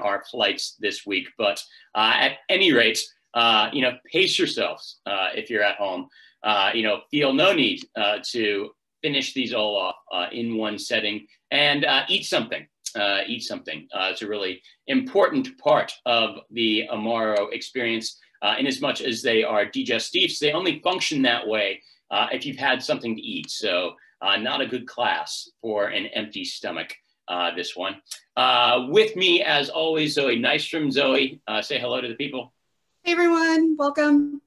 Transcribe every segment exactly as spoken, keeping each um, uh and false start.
our flights this week. But uh, at any rate, uh, you know, pace yourselves uh, if you're at home. Uh, you know, feel no need uh, to finish these all off uh, in one setting, and uh, eat something. Uh, eat something. Uh, it's a really important part of the Amaro experience, uh, in as much as they are digestifs. They only function that way uh, if you've had something to eat. So uh, not a good class for an empty stomach, uh, this one. Uh, with me, as always, Zoe Nystrom. Zoe, uh, say hello to the people. Hey, everyone. Welcome.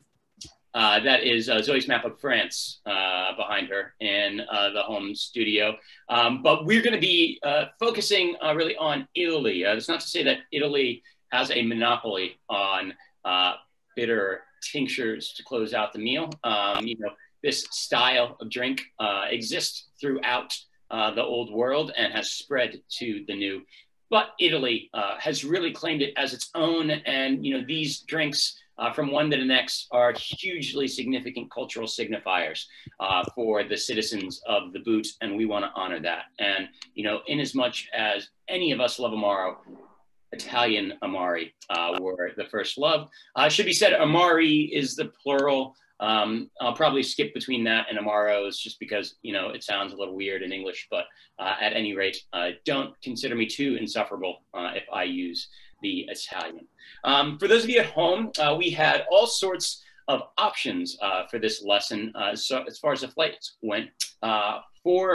Uh, that is uh, Zoe's map of France uh, behind her in uh, the home studio. Um, but we're going to be uh, focusing uh, really on Italy. Uh, that's not to say that Italy has a monopoly on uh, bitter tinctures to close out the meal. Um, you know, this style of drink uh, exists throughout uh, the old world and has spread to the new. But Italy uh, has really claimed it as its own, and you know, these drinks, Uh, from one to the next, are hugely significant cultural signifiers uh, for the citizens of the boot, and we want to honor that. And, you know, in as much as any of us love Amaro, Italian Amari uh, were the first love. Uh, should be said, Amari is the plural. Um, I'll probably skip between that and Amaros just because, you know, it sounds a little weird in English, but uh, at any rate, uh, don't consider me too insufferable uh, if I use the Italian. Um, for those of you at home, uh, we had all sorts of options uh, for this lesson, uh, so as far as the flights went. Uh, four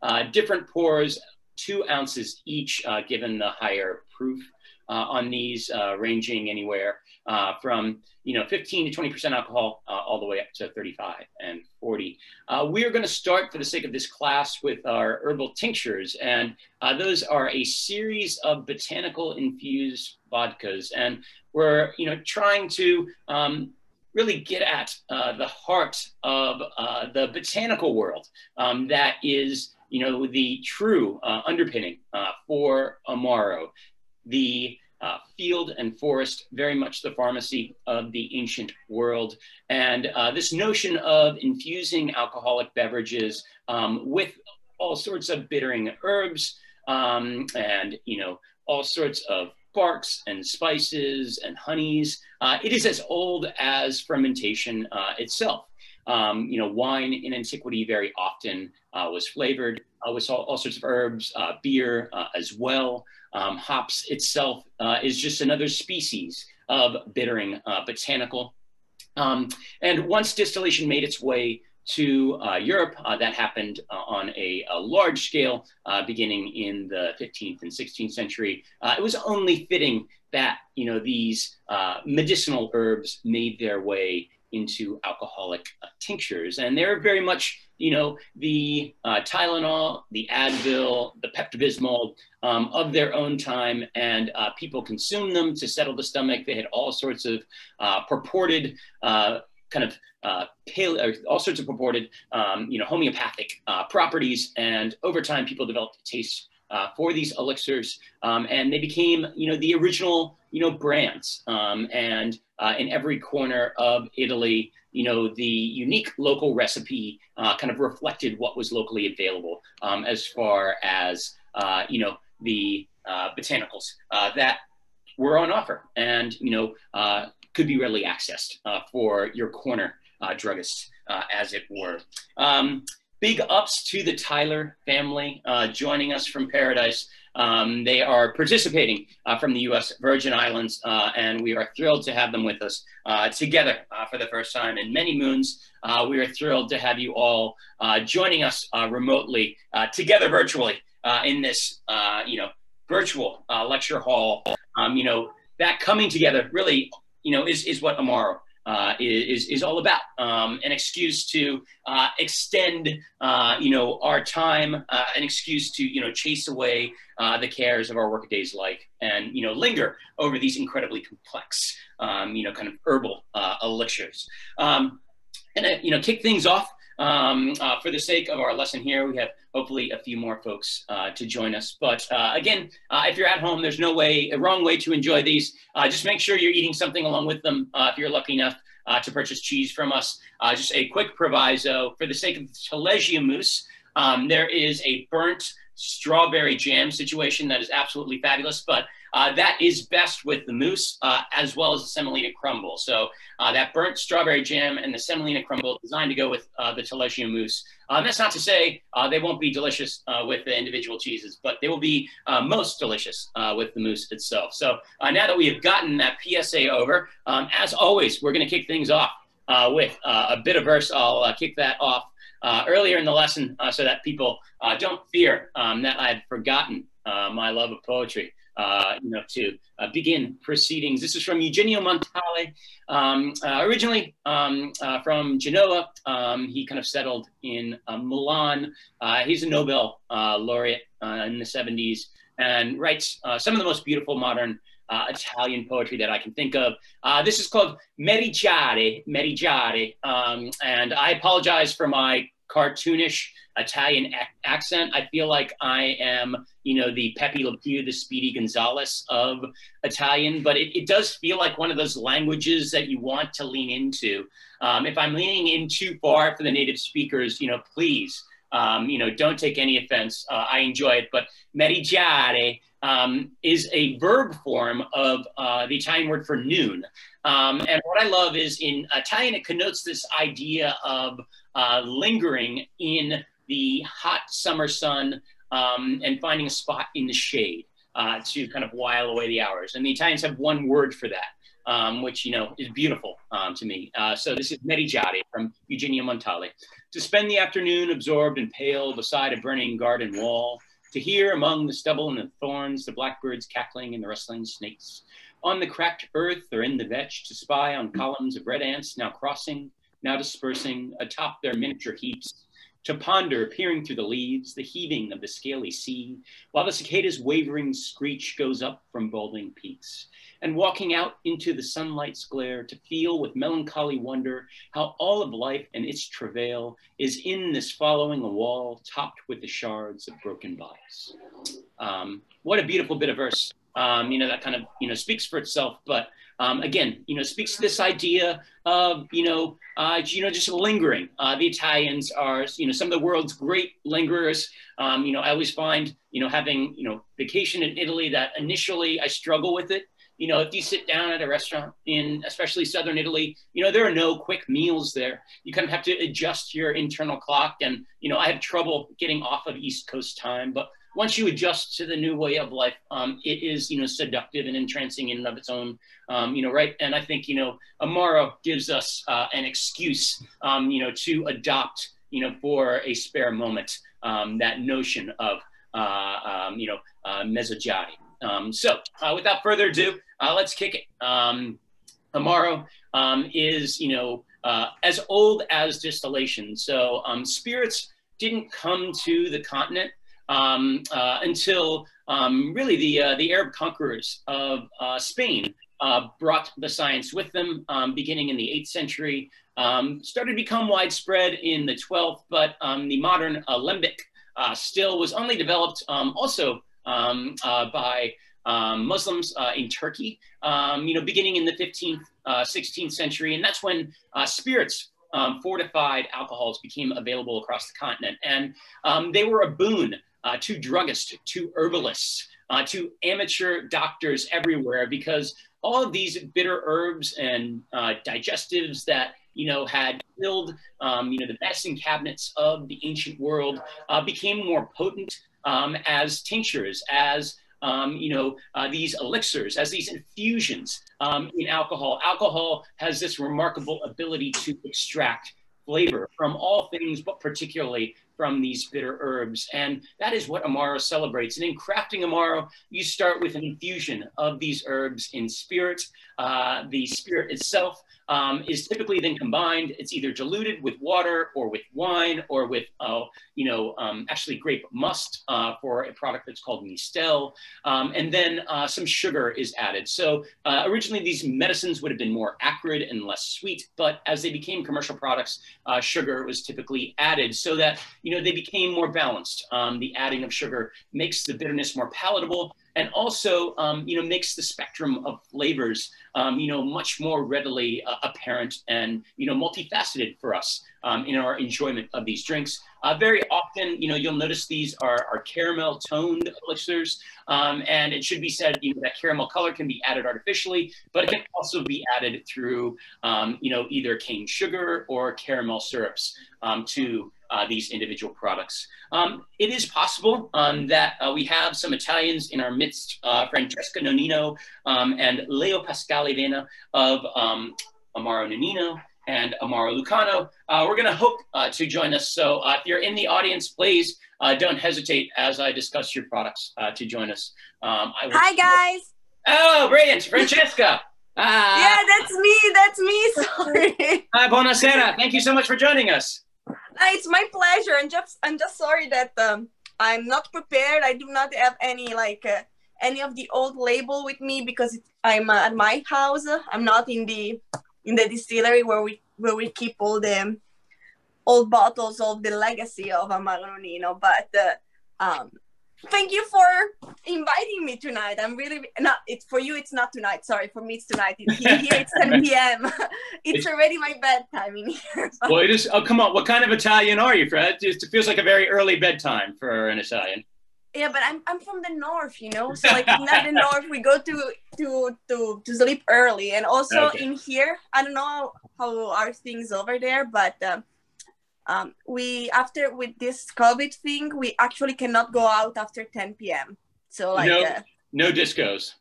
uh, different pours, two ounces each, uh, given the higher proof uh, on these, uh, ranging anywhere uh, from, you know, fifteen to twenty percent alcohol, uh, all the way up to thirty-five and forty. Uh, we are going to start, for the sake of this class, with our herbal tinctures, and uh, those are a series of botanical infused vodkas, and we're, you know, trying to um, really get at uh, the heart of uh, the botanical world um, that is, you know, the true uh, underpinning uh, for Amaro, the Uh, field and forest, very much the pharmacy of the ancient world. And uh, this notion of infusing alcoholic beverages um, with all sorts of bittering herbs um, and, you know, all sorts of barks and spices and honeys. Uh, it is as old as fermentation uh, itself. Um, you know, wine in antiquity very often uh, was flavored uh, with all, all sorts of herbs, uh, beer uh, as well. Um, hops itself uh, is just another species of bittering uh, botanical. Um, and once distillation made its way to uh, Europe, uh, that happened uh, on a, a large scale, uh, beginning in the fifteenth and sixteenth century. Uh, it was only fitting that, you know, these uh, medicinal herbs made their way into alcoholic uh, tinctures. And they're very much, you know, the uh, Tylenol, the Advil, the Pepto-Bismol um, of their own time, and uh, people consumed them to settle the stomach. They had all sorts of uh, purported uh, kind of uh, pale, or all sorts of purported, um, you know, homeopathic uh, properties. And over time, people developed a taste uh, for these elixirs, um, and they became, you know, the original, you know, brands. Um, and uh, in every corner of Italy, you know, the unique local recipe uh, kind of reflected what was locally available um, as far as, uh, you know, the uh, botanicals uh, that were on offer and, you know, uh, could be readily accessed uh, for your corner uh, druggist, uh, as it were. Um, big ups to the Tyler family uh, joining us from Paradise. Um, they are participating uh, from the U S Virgin Islands, uh, and we are thrilled to have them with us uh, together uh, for the first time in many moons. Uh, we are thrilled to have you all uh, joining us uh, remotely, uh, together virtually uh, in this, uh, you know, virtual uh, lecture hall. Um, you know, that coming together really, you know, is, is what Amaro uh, is, is all about. Um, an excuse to uh, extend, uh, you know, our time, uh, an excuse to, you know, chase away Uh, the cares of our workday's life and, you know, linger over these incredibly complex, um, you know, kind of herbal uh, elixirs. Um, and, uh, you know, kick things off um, uh, for the sake of our lesson here. We have hopefully a few more folks uh, to join us. But uh, again, uh, if you're at home, there's no way, a wrong way to enjoy these. Uh, just make sure you're eating something along with them uh, if you're lucky enough uh, to purchase cheese from us. Uh, just a quick proviso, for the sake of the Taleggio mousse, um, there is a burnt strawberry jam situation that is absolutely fabulous, but Uh, that is best with the mousse uh, as well as the semolina crumble. So uh, that burnt strawberry jam and the semolina crumble designed to go with uh, the Taleggio mousse. Um, that's not to say uh, they won't be delicious uh, with the individual cheeses, but they will be uh, most delicious uh, with the mousse itself. So uh, now that we have gotten that P S A over, um, as always, we're going to kick things off uh, with uh, a bit of verse. I'll uh, kick that off uh, earlier in the lesson uh, so that people uh, don't fear um, that I've forgotten uh, my love of poetry. Uh, you know, to uh, begin proceedings. This is from Eugenio Montale, um, uh, originally um, uh, from Genoa. Um, he kind of settled in uh, Milan. Uh, he's a Nobel uh, laureate uh, in the seventies and writes uh, some of the most beautiful modern uh, Italian poetry that I can think of. Uh, this is called Meriggiare, Meriggiare, um, and I apologize for my cartoonish Italian accent. I feel like I am, you know, the Pepe Le Pew, the Speedy Gonzales of Italian, but it, it does feel like one of those languages that you want to lean into. Um, if I'm leaning in too far for the native speakers, you know, please, um, you know, don't take any offense. Uh, I enjoy it, but meriggiare um, is a verb form of uh, the Italian word for noon. Um, and what I love is in Italian, it connotes this idea of uh, lingering in the hot summer sun um, and finding a spot in the shade uh, to kind of while away the hours. And the Italians have one word for that, um, which, you know, is beautiful um, to me. Uh, so this is Meriggiare from Eugenio Montale. To spend the afternoon absorbed and pale beside a burning garden wall, to hear among the stubble and the thorns, the blackbirds cackling and the rustling snakes. On the cracked earth or in the vetch, to spy on columns of red ants now crossing, now dispersing atop their miniature heaps, to ponder, peering through the leaves, the heaving of the scaly sea, while the cicada's wavering screech goes up from balding peaks, and walking out into the sunlight's glare to feel with melancholy wonder how all of life and its travail is in this following a wall topped with the shards of broken bodies. Um, what a beautiful bit of verse, um, you know, that kind of, you know, speaks for itself, but Um, again, you know, speaks to this idea of, you know, uh, you know, just lingering. Uh, the Italians are, you know, some of the world's great lingerers. Um, you know, I always find, you know, having, you know, vacation in Italy that initially I struggle with it. You know, if you sit down at a restaurant in especially southern Italy, you know, there are no quick meals there. You kind of have to adjust your internal clock. And, you know, I have trouble getting off of East Coast time, but once you adjust to the new way of life, um, it is, you know, seductive and entrancing in and of its own, um, you know, right? And I think, you know, Amaro gives us uh, an excuse, um, you know, to adopt, you know, for a spare moment, um, that notion of, uh, um, you know, uh, mezzogiorno. Um, so uh, without further ado, uh, let's kick it. Um, Amaro um, is, you know, uh, as old as distillation. So um, spirits didn't come to the continent Um, uh, until um, really the, uh, the Arab conquerors of uh, Spain uh, brought the science with them, um, beginning in the eighth century, um, started to become widespread in the twelfth, but um, the modern alembic uh, still was only developed um, also um, uh, by Um, Muslims uh, in Turkey, um, you know, beginning in the fifteenth, uh, sixteenth century. And that's when uh, spirits, um, fortified alcohols became available across the continent. And um, they were a boon uh, to druggists, to herbalists, uh, to amateur doctors everywhere, because all of these bitter herbs and uh, digestives that, you know, had filled, um, you know, the medicine cabinets of the ancient world uh, became more potent um, as tinctures, as Um, you know, uh, these elixirs, as these infusions um, in alcohol. Alcohol has this remarkable ability to extract flavor from all things, but particularly from these bitter herbs. And that is what Amaro celebrates. And in crafting Amaro, you start with an infusion of these herbs in spirit. Uh, the spirit itself um, is typically then combined. It's either diluted with water or with wine or with, uh, you know, um, actually grape must uh, for a product that's called mistel. Um, and then uh, some sugar is added. So uh, originally these medicines would have been more acrid and less sweet, but as they became commercial products, uh, sugar was typically added so that you know, they became more balanced. Um, the adding of sugar makes the bitterness more palatable, and also, um, you know, makes the spectrum of flavors, um, you know, much more readily uh, apparent and, you know, multifaceted for us um, in our enjoyment of these drinks. Uh, very often, you know, you'll notice these are, are caramel toned elixirs, um, and it should be said, you know, that caramel color can be added artificially, but it can also be added through, um, you know, either cane sugar or caramel syrups um, to Uh, these individual products. Um, it is possible um, that uh, we have some Italians in our midst, uh, Francesca Nonino um, and Leo Pasquale Vena of um, Amaro Nonino and Amaro Lucano. Uh, we're going to hope uh, to join us. So uh, if you're in the audience, please uh, don't hesitate as I discuss your products uh, to join us. Um, I Hi, guys. Oh, brilliant. Francesca. Uh, yeah, that's me. That's me. Sorry. Hi, buonasera. Thank you so much for joining us. It's my pleasure. I'm just, I'm just sorry that um, I'm not prepared. I do not have any like uh, any of the old label with me because it's, I'm uh, at my house. I'm not in the in the distillery where we where we keep all the old bottles of the legacy of Amaro Nonino. But uh, um, thank you for inviting me tonight. I'm really not. It's for you. It's not tonight. Sorry, for me it's tonight. It's here, here it's ten p m It's already my bedtime in here. But. Well, it is. Oh, come on. What kind of Italian are you, Fred? It feels like a very early bedtime for an Italian. Yeah, but I'm I'm from the north, you know. So like in the north, we go to to to to sleep early, and also okay. in here, I don't know how are things over there, but. Um, Um, we after with this COVID thing, we actually cannot go out after ten p m So like no, uh, no discos,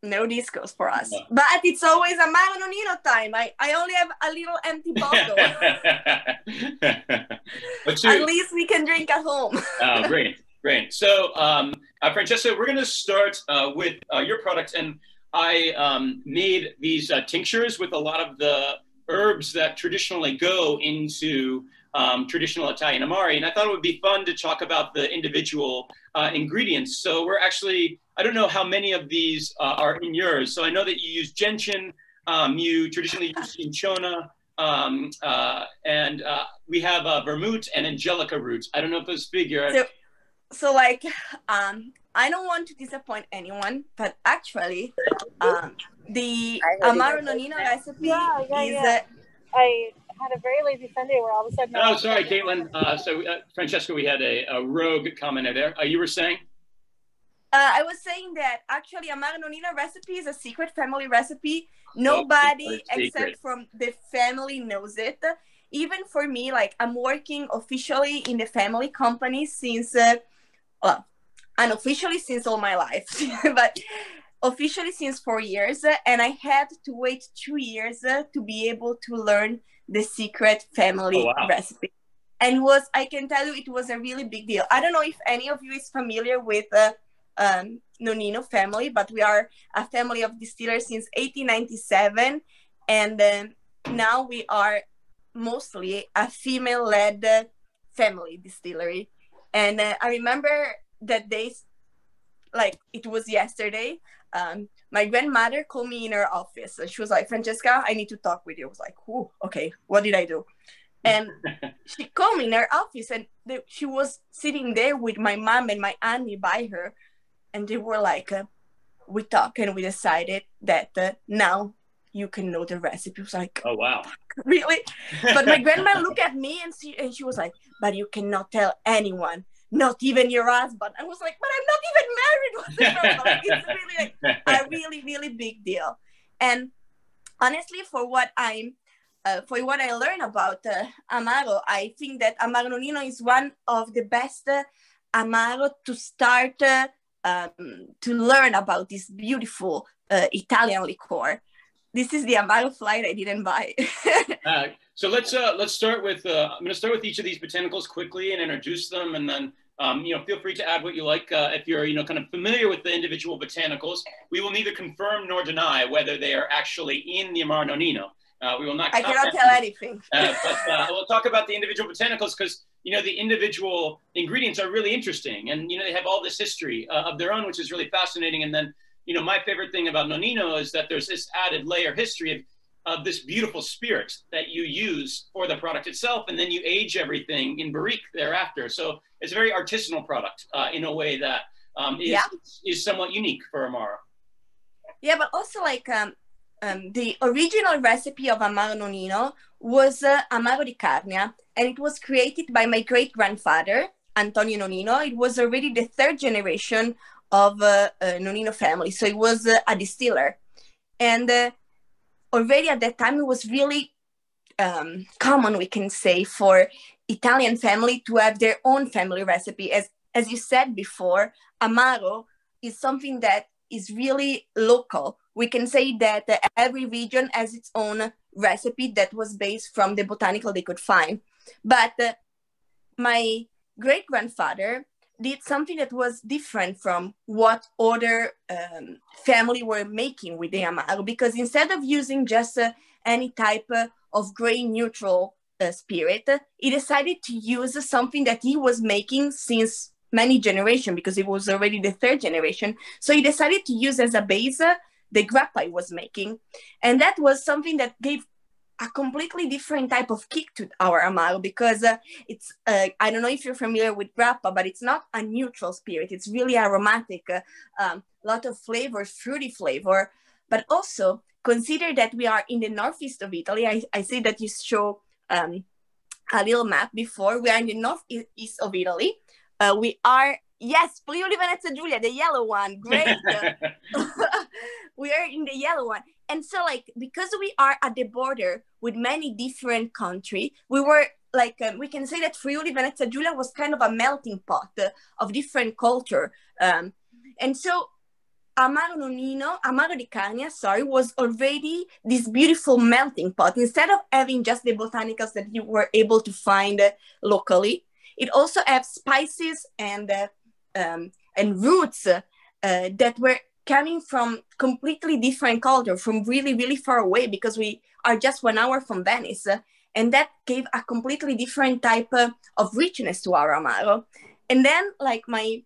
no discos for us. No. But it's always a Amaro Nonino time. I I only have a little empty bottle. At least we can drink at home. Oh, great, great. So, um, uh, Francesca, we're gonna start uh, with uh, your products, and I um, made these uh, tinctures with a lot of the herbs that traditionally go into Um, traditional Italian Amari, and I thought it would be fun to talk about the individual uh, ingredients. So we're actually, I don't know how many of these uh, are in yours. So I know that you use gentian, um, you traditionally use cinchona, um, uh, and uh, we have uh, vermouth and Angelica roots. I don't know if those figure. So, so like, um, I don't want to disappoint anyone, but actually um, the Amaro Nonino recipe yeah, yeah, is yeah. Uh, I had a very lazy Sunday where all of a sudden... Oh, sorry, Caitlin. Uh, so, uh, Francesca, we had a, a rogue commenter there. Uh, you were saying? Uh, I was saying that actually Amaro Nonino recipe is a secret family recipe. Nobody oh, except from the family knows it. Even for me, like I'm working officially in the family company since, uh, well, unofficially since all my life, but officially since four years. And I had to wait two years uh, to be able to learn the secret family oh, wow. recipe, and was I can tell you it was a really big deal. I don't know if any of you is familiar with the uh, um, Nonino family, but we are a family of distillers since eighteen ninety-seven, and um, now we are mostly a female-led uh, family distillery. And uh, I remember that they, like it was yesterday. Um, my grandmother called me in her office and she was like, Francesca, I need to talk with you. I was like, oh, okay, what did I do? And she called me in her office and they, she was sitting there with my mom and my auntie by her. And they were like, uh, we talked and we decided that uh, now you can know the recipe. I was like, oh, wow. Really? But my grandma looked at me and she, and she was like, but you cannot tell anyone. Not even your husband. I was like, but I'm not even married. What's like, it's really like a really, really big deal. And honestly, for what I'm, uh, for what I learned about uh, Amaro, I think that Amaro Nonino is one of the best uh, Amaro to start uh, um, to learn about this beautiful uh, Italian liqueur. This is the Amaro flight I didn't buy. uh, so let's uh, let's start with uh, I'm going to start with each of these botanicals quickly and introduce them, and then um, you know feel free to add what you like uh, if you're you know kind of familiar with the individual botanicals. We will neither confirm nor deny whether they are actually in the Amaro Nonino. Uh, we will not. I cannot tell anything. uh, but uh, we'll talk about the individual botanicals because you know the individual ingredients are really interesting, and you know they have all this history uh, of their own, which is really fascinating, and then. You know, my favorite thing about Nonino is that there's this added layer history of of this beautiful spirit that you use for the product itself, and then you age everything in barrique thereafter. So it's a very artisanal product uh, in a way that um, is, yeah. is somewhat unique for Amaro. Yeah, but also like um, um, the original recipe of Amaro Nonino was uh, Amaro di Carnia, and it was created by my great-grandfather, Antonio Nonino. It was already the third generation of uh, uh, Nonino family, so it was uh, a distiller. And uh, already at that time, it was really um, common, we can say, for Italian family to have their own family recipe. As, as you said before, Amaro is something that is really local. We can say that uh, every region has its own recipe that was based from the botanical they could find. But uh, my great-grandfather did something that was different from what other um, family were making with the Amaro, because instead of using just uh, any type uh, of gray neutral uh, spirit, uh, he decided to use uh, something that he was making since many generations, because it was already the third generation. So he decided to use as a base uh, the grappa he was making. And that was something that gave a completely different type of kick to our Amaro, because uh, it's, uh, I don't know if you're familiar with grappa, but it's not a neutral spirit. It's really aromatic, a uh, um, lot of flavor, fruity flavor. But also consider that we are in the northeast of Italy. I, I see that you show um, a little map before. We are in the northeast of Italy. Uh, we are, yes, Friuli Venezia Giulia, the yellow one, great. We are in the yellow one. And so like, because we are at the border with many different countries, we were like, um, we can say that Friuli Venezia Giulia was kind of a melting pot uh, of different culture. Um, and so Amaro Nonino, Amaro di Carnia, sorry, was already this beautiful melting pot. Instead of having just the botanicals that you were able to find uh, locally, it also has spices and, uh, um, and roots uh, uh, that were coming from completely different culture, from really, really far away, because we are just one hour from Venice. Uh, and that gave a completely different type uh, of richness to our Amaro. And then, like my,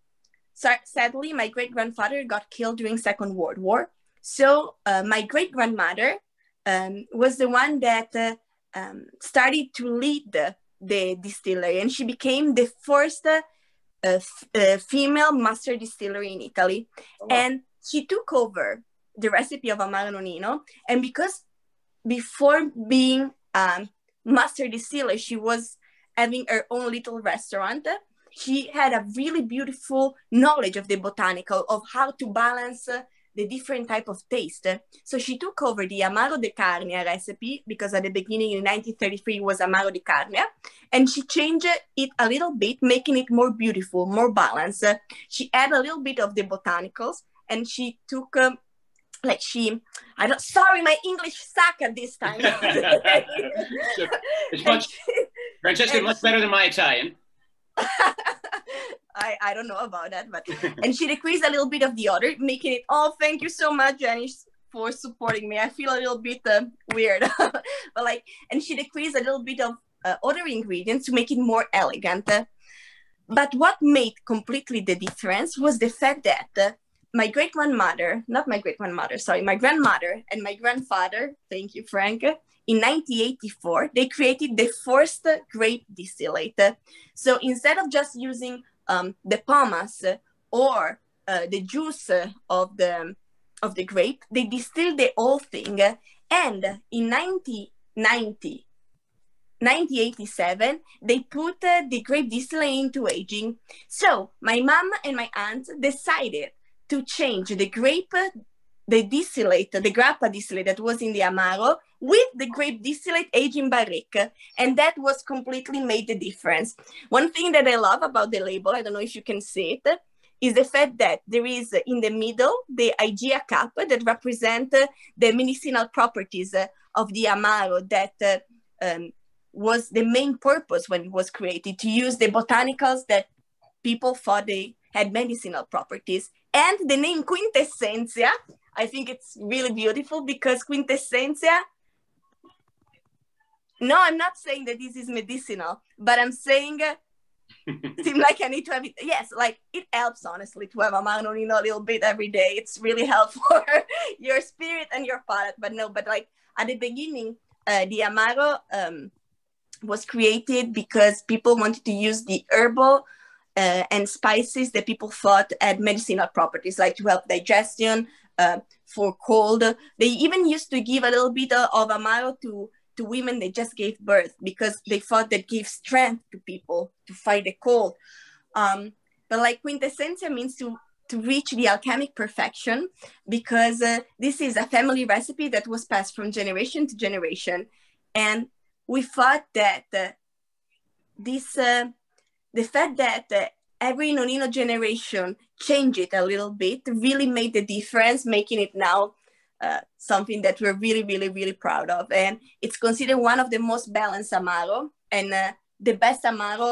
sadly, my great-grandfather got killed during Second World War. So uh, my great-grandmother um, was the one that uh, um, started to lead the the distillery, and she became the first uh, uh, f uh, female master distillery in Italy. Oh, wow. And she took over the recipe of Amaro Nonino, and because before being um, master distiller, she was having her own little restaurant. She had a really beautiful knowledge of the botanical, of how to balance uh, the different type of taste. So she took over the Amaro di Carnia recipe, because at the beginning in nineteen thirty-three it was Amaro di Carnia, and she changed it a little bit, making it more beautiful, more balanced. She added a little bit of the botanicals, and she took, um, like she, I don't, sorry, my English suck at this time. It's much, Francesca, much better than my Italian. I, I don't know about that, but and she decreased a little bit of the odor, making it, oh, thank you so much, Janice, for supporting me. I feel a little bit uh, weird, but like, and she decreased a little bit of uh, other ingredients to make it more elegant. Uh, but what made completely the difference was the fact that uh, my great grandmother, not my great grandmother, sorry, my grandmother and my grandfather, thank you, Frank, in nineteen eighty-four, they created the first uh, grape distillate. So instead of just using Um, the pomace or uh, the juice of the of the grape, they distilled the whole thing. And in nineteen eighty-seven, they put uh, the grape distillate into aging. So my mom and my aunt decided to change the grape, the distillate, the grappa distillate that was in the Amaro, with the grape distillate aging barrique, and that was completely made the difference. One thing that I love about the label, I don't know if you can see it, is the fact that there is in the middle the Igea cup that represents the medicinal properties of the Amaro that um, was the main purpose when it was created, to use the botanicals that people thought they had medicinal properties. And the name Quintessenza, I think it's really beautiful, because Quintessenza, no, I'm not saying that this is medicinal, but I'm saying uh, it seems like I need to have it. Yes, like it helps, honestly, to have Amaro Nonino a little bit every day. It's really helpful for your spirit and your palate. But no, but like at the beginning, uh, the Amaro um, was created because people wanted to use the herbal uh, and spices that people thought had medicinal properties, like to help digestion, uh, for cold. They even used to give a little bit of Amaro to to women they just gave birth, because they thought that gave strength to people to fight the cold. Um, but like quintessenza means to, to reach the alchemic perfection, because uh, this is a family recipe that was passed from generation to generation. And we thought that uh, this, uh, the fact that uh, every Nonino generation changed it a little bit really made the difference, making it now Uh, something that we're really, really, really proud of. And it's considered one of the most balanced Amaro and uh, the best Amaro,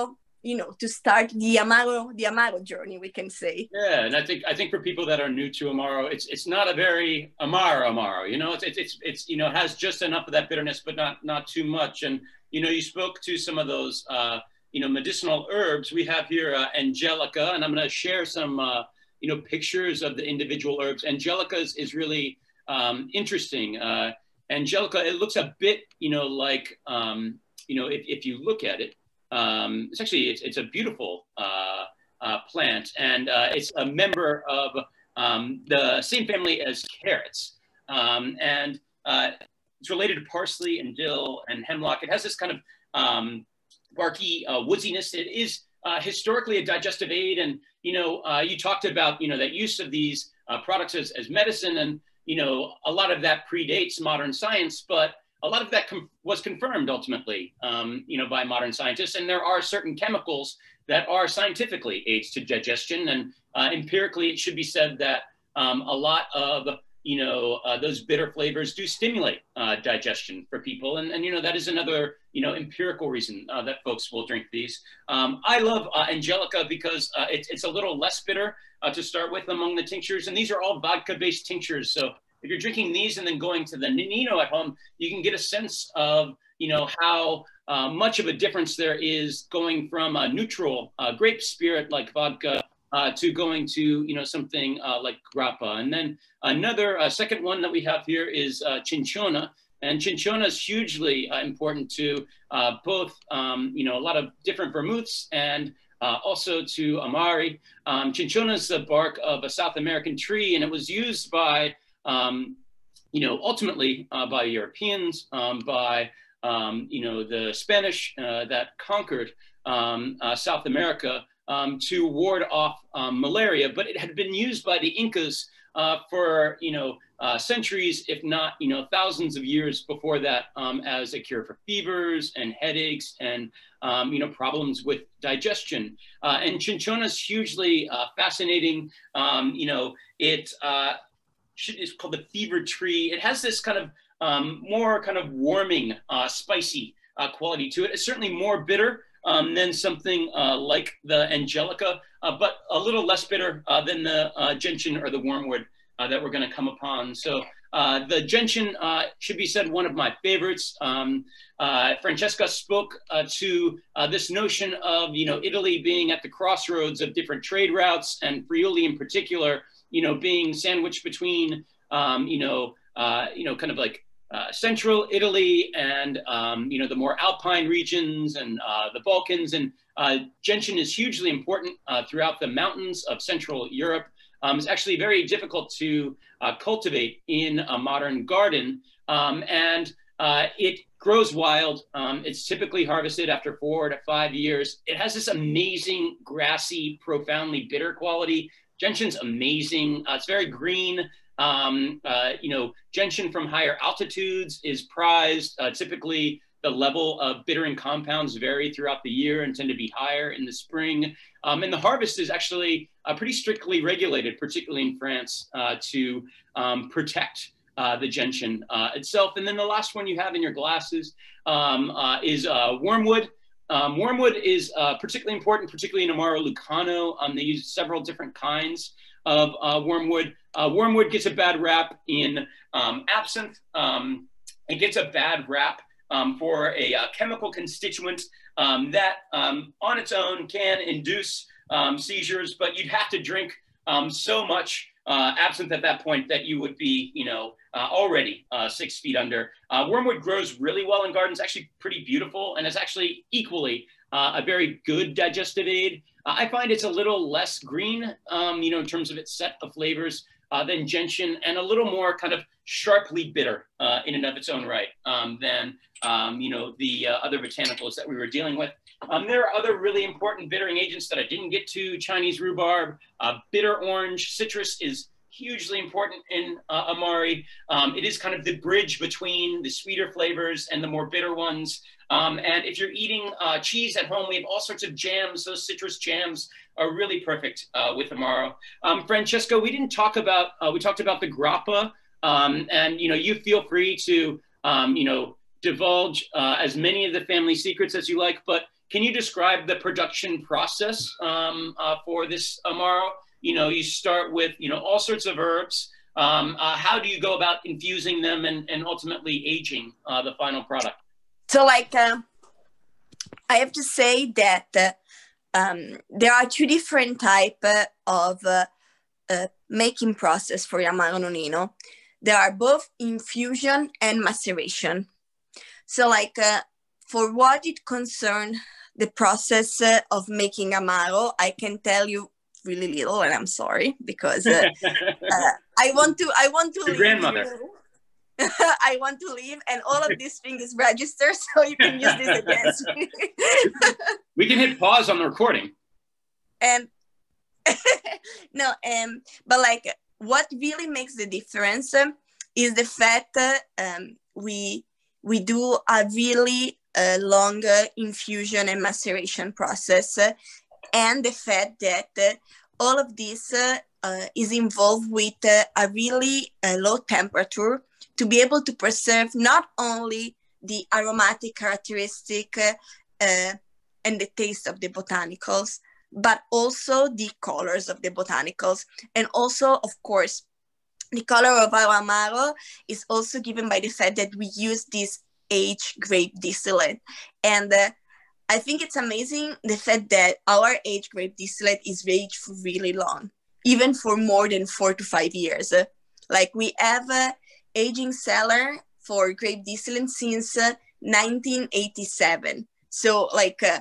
you know, to start the Amaro, the Amaro journey, we can say. Yeah, and I think I think for people that are new to Amaro, it's it's not a very Amaro Amaro, you know, it's, it's, it's, it's you know, it has just enough of that bitterness, but not, not too much. And, you know, you spoke to some of those, uh, you know, medicinal herbs. We have here uh, Angelica, and I'm going to share some, uh, you know, pictures of the individual herbs. Angelica is, is really Um, interesting. Uh, Angelica, it looks a bit, you know, like, um, you know, if, if you look at it, um, it's actually, it's, it's a beautiful uh, uh, plant, and uh, it's a member of um, the same family as carrots. Um, and uh, it's related to parsley and dill and hemlock. It has this kind of um, barky uh, woodiness. It is uh, historically a digestive aid. And, you know, uh, you talked about, you know, that use of these uh, products as, as medicine, and you know, a lot of that predates modern science, but a lot of that com was confirmed ultimately, um, you know, by modern scientists. And there are certain chemicals that are scientifically aids to digestion. And uh, empirically, it should be said that um, a lot of, you know, uh, those bitter flavors do stimulate uh, digestion for people. And, and, you know, that is another, you know, empirical reason uh, that folks will drink these. Um, I love uh, Angelica because uh, it, it's a little less bitter Uh, to start with among the tinctures. And these are all vodka-based tinctures. So if you're drinking these and then going to the Nonino at home, you can get a sense of, you know, how uh, much of a difference there is going from a neutral uh, grape spirit like vodka uh, to going to, you know, something uh, like grappa. And then another uh, second one that we have here is uh, cinchona. And cinchona is hugely uh, important to uh, both, um, you know, a lot of different vermouths and Uh, also to Amari. Um, cinchona is the bark of a South American tree, and it was used by, um, you know, ultimately uh, by Europeans, um, by, um, you know, the Spanish uh, that conquered um, uh, South America um, to ward off um, malaria. But it had been used by the Incas uh, for, you know, uh, centuries, if not, you know, thousands of years before that, um, as a cure for fevers and headaches and Um, you know, problems with digestion. Uh, and cinchona is hugely uh, fascinating. Um, you know, it uh, is called the fever tree. It has this kind of um, more kind of warming, uh, spicy uh, quality to it. It's certainly more bitter um, than something uh, like the Angelica, uh, but a little less bitter uh, than the uh, gentian or the wormwood uh, that we're going to come upon. So Uh, the gentian uh, should be said one of my favorites. Um, uh, Francesca spoke uh, to uh, this notion of, you know, Italy being at the crossroads of different trade routes, and Friuli in particular, you know, being sandwiched between, um, you know, uh, you know, kind of like uh, central Italy and, um, you know, the more alpine regions and uh, the Balkans. And uh, gentian is hugely important uh, throughout the mountains of Central Europe. Um, it's actually very difficult to uh, cultivate in a modern garden, um, and uh, it grows wild. Um, it's typically harvested after four to five years. It has this amazing grassy, profoundly bitter quality. Gentian's amazing. Uh, it's very green. Um, uh, you know, gentian from higher altitudes is prized. Uh, typically, the level of bittering compounds vary throughout the year and tend to be higher in the spring. Um, and the harvest is actually uh, pretty strictly regulated, particularly in France, uh, to um, protect uh, the gentian uh, itself. And then the last one you have in your glasses um, uh, is uh, wormwood. Um, wormwood is uh, particularly important, particularly in Amaro Lucano. Um, they use several different kinds of uh, wormwood. Uh, wormwood gets a bad rap in um, absinthe. Um, it gets a bad rap Um, for a uh, chemical constituent um, that um, on its own can induce um, seizures, but you'd have to drink um, so much uh, absinthe at that point that you would be, you know, uh, already uh, six feet under. Uh, wormwood grows really well in gardens, actually pretty beautiful, and it's actually equally uh, a very good digestive aid. Uh, I find it's a little less green, um, you know, in terms of its set of flavors uh, than gentian, and a little more kind of sharply bitter uh, in and of its own right um, than, um, you know, the uh, other botanicals that we were dealing with. Um, there are other really important bittering agents that I didn't get to: Chinese rhubarb, uh, bitter orange. Citrus is hugely important in uh, Amari. Um, it is kind of the bridge between the sweeter flavors and the more bitter ones. Um, and if you're eating uh, cheese at home, we have all sorts of jams. Those citrus jams are really perfect uh, with Amaro. Um, Francesca, we didn't talk about, uh, we talked about the grappa. Um, and, you know, you feel free to, um, you know, divulge uh, as many of the family secrets as you like, but can you describe the production process um, uh, for this Amaro? You know, you start with, you know, all sorts of herbs. Um, uh, how do you go about infusing them and, and ultimately aging uh, the final product? So, like, uh, I have to say that uh, um, there are two different types of uh, uh, making process for Amaro Nonino. There are both infusion and maceration. So, like, uh, for what it concerns the process uh, of making Amaro, I can tell you really little, and I'm sorry, because uh, uh, I want to, I want to leave. Grandmother. I want to leave, and all of this thing is registered, so you can use this against me. We can hit pause on the recording. And no, um, but like, what really makes the difference um, is the fact that um, we we do a really uh, long uh, infusion and maceration process, uh, and the fact that uh, all of this uh, uh, is involved with uh, a really uh, low temperature to be able to preserve not only the aromatic characteristic uh, uh, and the taste of the botanicals, but also the colors of the botanicals. And also, of course, the color of our Amaro is also given by the fact that we use this aged grape distillate. And uh, I think it's amazing the fact that our aged grape distillate is aged for really long, even for more than four to five years. Uh, like we have an aging cellar for grape distillate since uh, nineteen eighty-seven. So like, uh,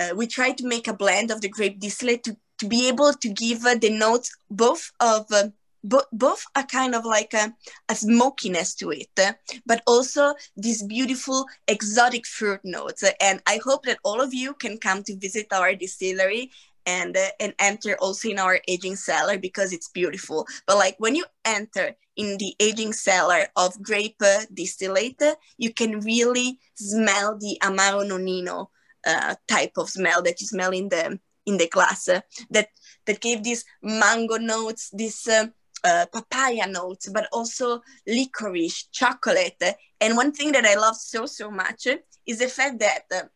Uh, we try to make a blend of the grape distillate to, to be able to give uh, the notes both of uh, bo both a kind of like a, a smokiness to it, uh, but also these beautiful exotic fruit notes. And I hope that all of you can come to visit our distillery and uh, and enter also in our aging cellar, because it's beautiful. But like when you enter in the aging cellar of grape uh, distillate, uh, you can really smell the Amaro Nonino Uh, type of smell that you smell in the in the glass uh, that that gave these mango notes, this uh, uh, papaya notes, but also licorice, chocolate. And one thing that I love so so much uh, is the fact that uh,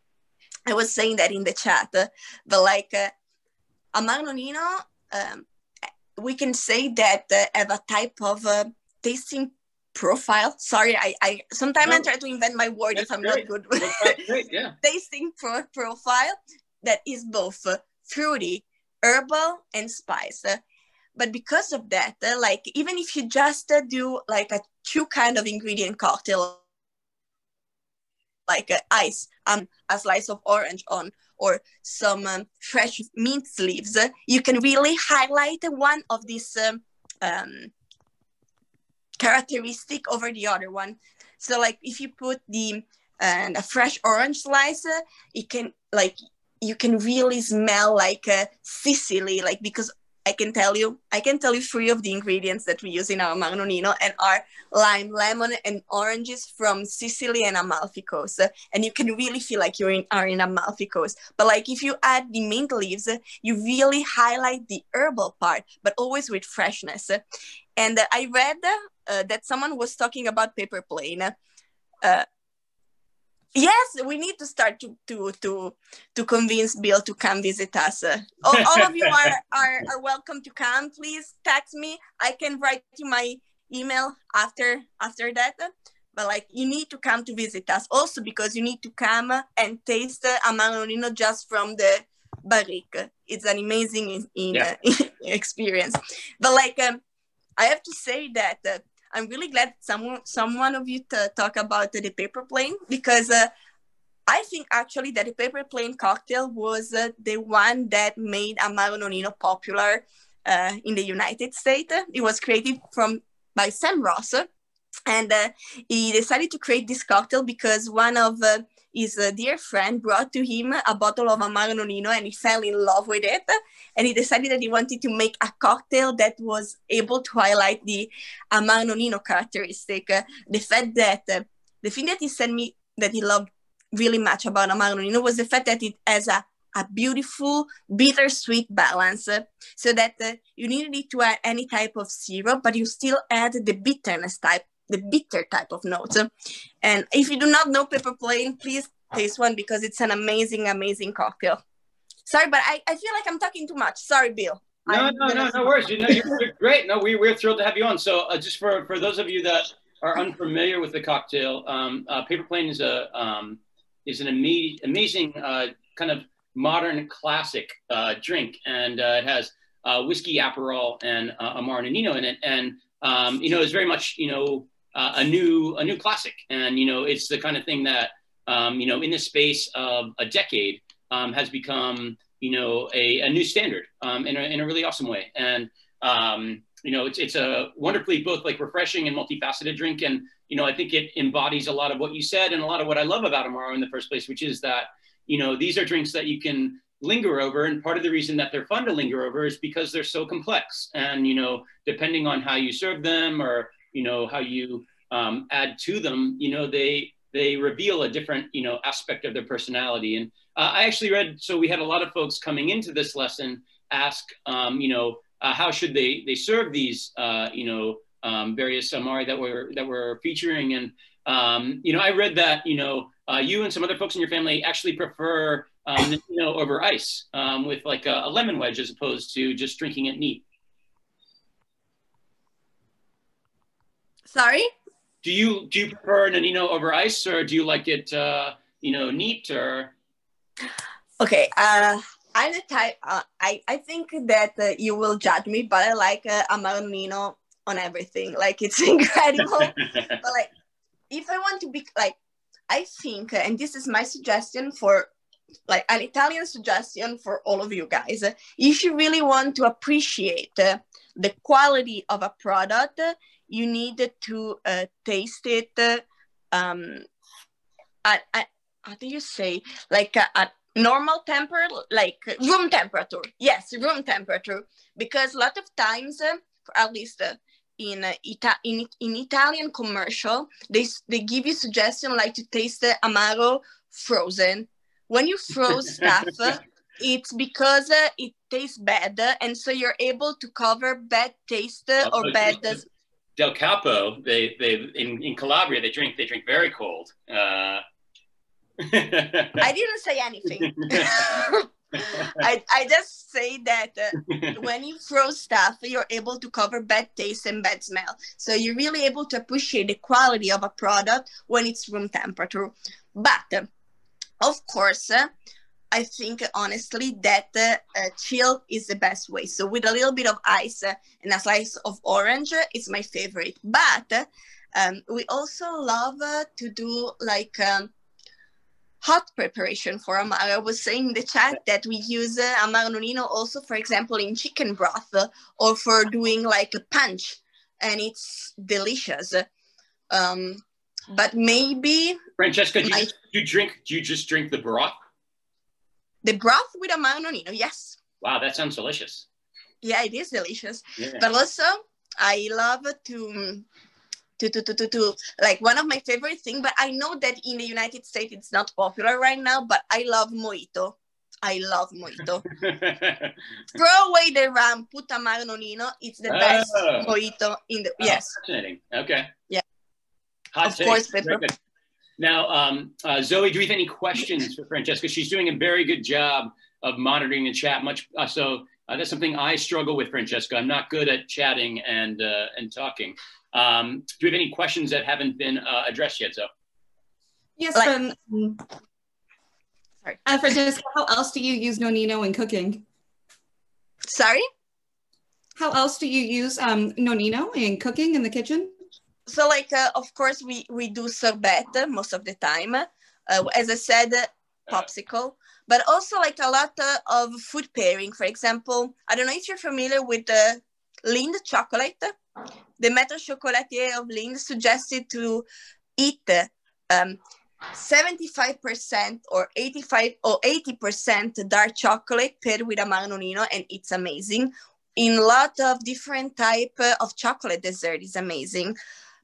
I was saying that in the chat, uh, but like uh, Amaro Nonino, um, we can say that uh, have a type of uh, tasting profile. Sorry, I, I sometimes oh, I try to invent my word if I'm great. not good with it. Yeah. Tasting pro profile that is both uh, fruity, herbal, and spice. Uh, but because of that, uh, like even if you just uh, do like a two kind of ingredient cocktail, like uh, ice, um, a slice of orange on, or some um, fresh mint leaves, uh, you can really highlight one of these um, um, characteristic over the other one. So like if you put the uh, a fresh orange slice, uh, it can like you can really smell like uh, Sicily, like because I can tell you I can tell you three of the ingredients that we use in our Amaro Nonino, and are lime, lemon, and oranges from Sicily and Amalfi Coast, uh, and you can really feel like you're in are in Amalfi Coast. But like if you add the mint leaves, uh, you really highlight the herbal part, but always with freshness. Uh, and uh, I read Uh, Uh, that someone was talking about Paper Plane. Uh, yes, we need to start to to to to convince Bill to come visit us. Uh, all, all of you are, are are welcome to come. Please text me. I can write you my email after after that. But like you need to come to visit us also, because you need to come and taste uh, Amaro Nonino just from the barrique. It's an amazing in, in, yeah. uh, experience. But like um, I have to say that. Uh, I'm really glad someone someone of you t- talk about uh, the Paper Plane, because uh, I think actually that the Paper Plane cocktail was uh, the one that made Amaro Nonino popular uh, in the United States. It was created from by Sam Ross, and uh, he decided to create this cocktail because one of uh, his uh, dear friend brought to him a bottle of Amaro Nonino, and he fell in love with it. And he decided that he wanted to make a cocktail that was able to highlight the Amaro Nonino characteristic. Uh, the fact that uh, the thing that he sent me that he loved really much about Amaro Nonino was the fact that it has a, a beautiful bittersweet balance, uh, so that uh, you didn't need to add any type of syrup, but you still add the bitterness type, the bitter type of notes. And if you do not know Paper Plane, please taste one, because it's an amazing, amazing cocktail. Sorry, but I, I feel like I'm talking too much. Sorry, Bill. No, I'm no, no, no worries. You know, you're, you're great. No, we, we're thrilled to have you on. So uh, just for, for those of you that are unfamiliar with the cocktail, um, uh, Paper Plane is a um, is an ama- amazing uh, kind of modern classic uh, drink. And uh, it has uh, whiskey, Aperol, and uh, Amaro Nonino in it. And, um, you know, it's very much, you know, Uh, a new a new classic. And, you know, it's the kind of thing that, um, you know, in the space of a decade um, has become, you know, a, a new standard um, in, a, in a really awesome way. And, um, you know, it's, it's a wonderfully both like refreshing and multifaceted drink. And, you know, I think it embodies a lot of what you said and a lot of what I love about Amaro in the first place, which is that, you know, these are drinks that you can linger over. And part of the reason that they're fun to linger over is because they're so complex. And, you know, depending on how you serve them or, you know, how you um, add to them, you know, they they reveal a different, you know, aspect of their personality. And uh, I actually read, so we had a lot of folks coming into this lesson ask, um, you know, uh, how should they they serve these, uh, you know, um, various Amari that we're, that we're featuring. And, um, you know, I read that, you know, uh, you and some other folks in your family actually prefer, um, you know, over ice um, with like a, a lemon wedge as opposed to just drinking it neat. Sorry? Do you do you prefer Nonino over ice, or do you like it, uh, you know, neat, or? Okay, uh, I'm the type, uh, I, I think that uh, you will judge me, but I like uh, Amaro Nonino on everything. Like, it's incredible. But like, if I want to be, like, I think, and this is my suggestion for, like, an Italian suggestion for all of you guys. If you really want to appreciate uh, the quality of a product, you need to uh, taste it, uh, um, at, at, how do you say, like uh, at normal temperature, like room temperature. Yes, room temperature. Because a lot of times, uh, at least uh, in, uh, Ita- in in Italian commercial, they they give you suggestion like to taste the Amaro frozen. When you froze stuff, uh, it's because uh, it tastes bad, uh, and so you're able to cover bad taste uh, or bad... Uh, Del Capo, they they in, in Calabria they drink they drink very cold. Uh... I didn't say anything. I I just say that uh, when you froze stuff, you're able to cover bad taste and bad smell. So you're really able to appreciate the quality of a product when it's room temperature. But uh, of course, uh, I think honestly that uh, uh, chill is the best way. So with a little bit of ice uh, and a slice of orange, uh, it's my favorite. But uh, um, we also love uh, to do like um, hot preparation for Amaro. I was saying in the chat that we use uh, Amaro Nonino also, for example, in chicken broth uh, or for doing like a punch, and it's delicious. Um, but maybe Francesca, do you, my... just, do you drink? Do you just drink the broth? The broth with Amaro Nonino, yes. Wow, that sounds delicious. Yeah, it is delicious. Yeah. But also, I love to, to, to, to, to, to, like one of my favorite things, but I know that in the United States, it's not popular right now, but I love mojito. I love mojito. Throw away the rum, put Amaro Nonino. It's the oh. best mojito in the, oh, yes. Fascinating, okay. Yeah. Hot of take. Course, Pepper. Now, um, uh, Zoe, do we have any questions for Francesca? She's doing a very good job of monitoring the chat. Much uh, so, uh, that's something I struggle with, Francesca. I'm not good at chatting and uh, and talking. Um, do we have any questions that haven't been uh, addressed yet, Zoe? Yes. Like, um, sorry, uh, Francesca. How else do you use Nonino in cooking? Sorry. How else do you use um, Nonino in cooking in the kitchen? so like, uh, of course, we, we do sorbet most of the time. Uh, as I said, popsicle, but also like a lot uh, of food pairing. For example, I don't know if you're familiar with the uh, Lind chocolate. The maître chocolatier of Lind suggested to eat um, seventy-five percent or eighty-five or eighty percent dark chocolate paired with Amaro Nonino, and it's amazing. In a lot of different type of chocolate dessert is amazing.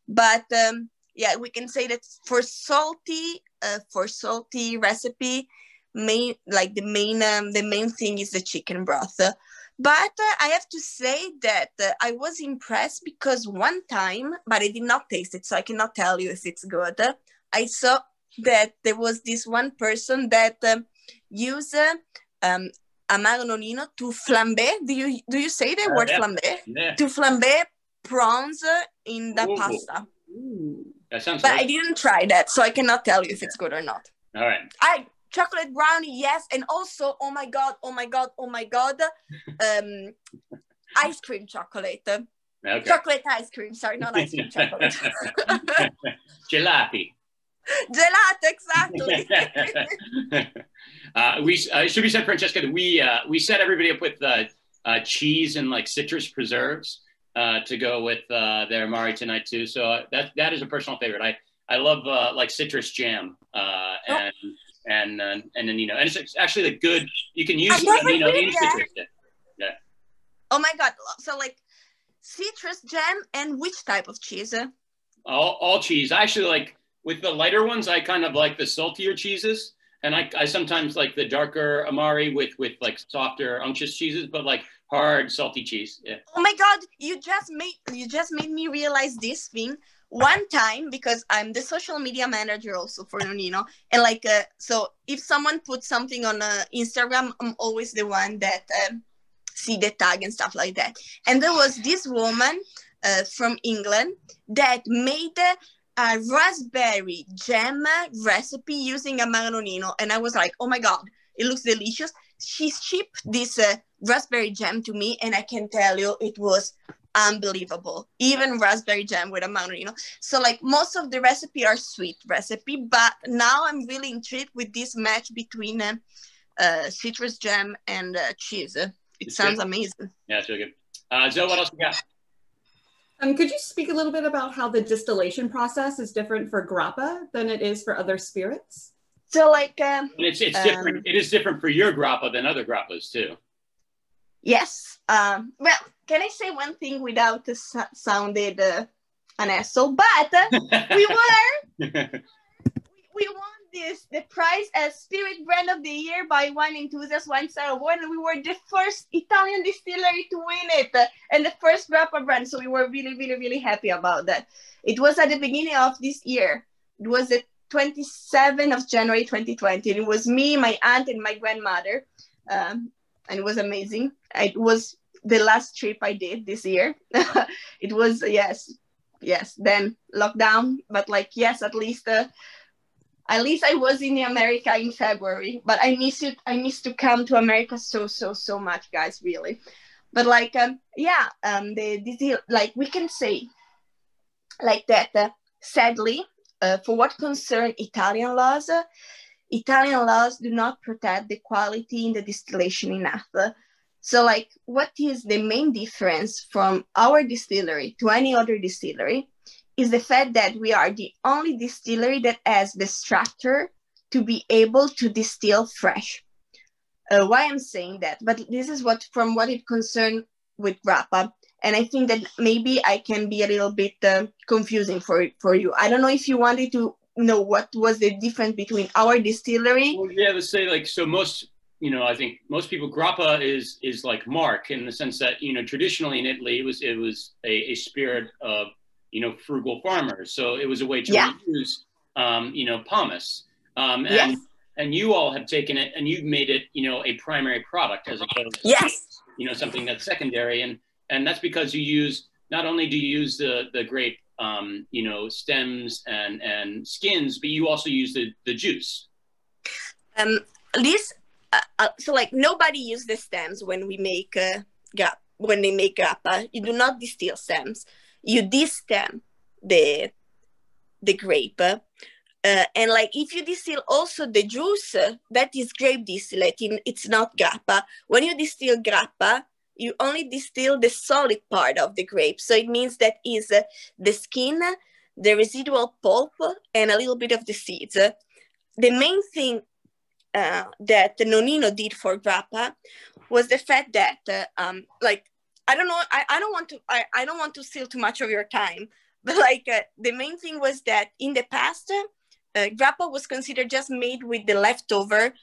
But um, yeah, we can say that for salty, uh, for salty recipe, main like the main um, the main thing is the chicken broth. But uh, I have to say that uh, I was impressed because one time, but I did not taste it, so I cannot tell you if it's good. I saw that there was this one person that um, used uh, um, Amaro Nonino to flambe. Do you do you say the uh, word yeah. flambe? Yeah. To flambe prawns in the Ooh. pasta. Ooh. That sounds but nice. I didn't try that, so I cannot tell you if it's good or not. All right. I chocolate brownie, yes, and also, oh my god, oh my god, oh my god, um, ice cream chocolate. Okay. Chocolate ice cream, sorry, not ice cream chocolate. Gelati. Gelato, exactly. uh, we uh, should we said, Francesca, that we uh, we set everybody up with uh, uh, cheese and like citrus preserves uh, to go with uh, their Amari tonight too. So uh, that that is a personal favorite. I I love uh, like citrus jam uh, and, oh. and and and then you know, and it's actually like good. You can use you know in citrus. Yeah. Oh my god! So like citrus jam and which type of cheese? All all cheese. I actually like. With the lighter ones, I kind of like the saltier cheeses, and I, I sometimes like the darker Amari with, with like softer unctuous cheeses, but like hard salty cheese. Yeah. Oh my God, you just made you just made me realize this thing one time because I'm the social media manager also for Nonino, and like uh, so if someone puts something on uh, Instagram, I'm always the one that uh, see the tag and stuff like that. And there was this woman uh, from England that made. Uh, a raspberry jam recipe using Amaro Nonino, and I was like, oh my god, it looks delicious. She shipped this uh, raspberry jam to me, and I can tell you it was unbelievable, even raspberry jam with Amaro Nonino. So like most of the recipe are sweet recipe, but now I'm really intrigued with this match between uh, uh, citrus jam and uh, cheese. It it's sounds good. Amazing. Yeah, it's really good. Uh, Zoe, what else we got? Um, could you speak a little bit about how the distillation process is different for grappa than it is for other spirits? So like... Um, it's, it's um, different. It is different for your grappa than other grappas too. Yes. Um, well, can I say one thing without uh, sounding uh, an asshole? But uh, we were... We won this, the prize as Spirit Brand of the Year by Wine Enthusiast Wine Star Award, and we were the first Italian distillery to win it, and the first grappa brand, so we were really, really, really happy about that. It was at the beginning of this year. It was the twenty-seventh of January twenty twenty, and it was me, my aunt, and my grandmother, um, and it was amazing. It was the last trip I did this year. It was, yes, yes, then lockdown, but like, yes, at least... Uh, At least I was in America in February, but I miss it. I miss to come to America so, so, so much, guys, really. But like, um, yeah, um, the, the like we can say like that, uh, sadly, uh, for what concern Italian laws, uh, Italian laws do not protect the quality in the distillation enough. Uh, so like, what is the main difference from our distillery to any other distillery? Is the fact that we are the only distillery that has the structure to be able to distill fresh. Uh, why I'm saying that, but this is what from what it concerned with grappa, and I think that maybe I can be a little bit uh, confusing for for you. I don't know if you wanted to know what was the difference between our distillery. Well, yeah, let's say like so most you know I think most people grappa is is like marc in the sense that you know traditionally in Italy it was it was a, a spirit of you know, frugal farmers. So it was a way to yeah. reduce, um, you know, pomace. Um, and, yes. and you all have taken it and you've made it, you know, a primary product as opposed yes. to, you know, something that's secondary. And, and that's because you use, not only do you use the, the grape, um, you know, stems and, and skins, but you also use the, the juice. Um, this, uh, uh, so like nobody used the stems when we make, uh, when they make grappa. You do not distill stems. You distem the the grape. Uh, and like if you distill also the juice, that is grape distillate, it's not grappa. When you distill grappa, you only distill the solid part of the grape. So it means that is uh, the skin, the residual pulp, and a little bit of the seeds. The main thing uh, that Nonino did for grappa was the fact that, uh, um, like, I don't know, I, I don't want to, I, I don't want to steal too much of your time, but like uh, the main thing was that in the past, uh, grappa was considered just made with the leftover.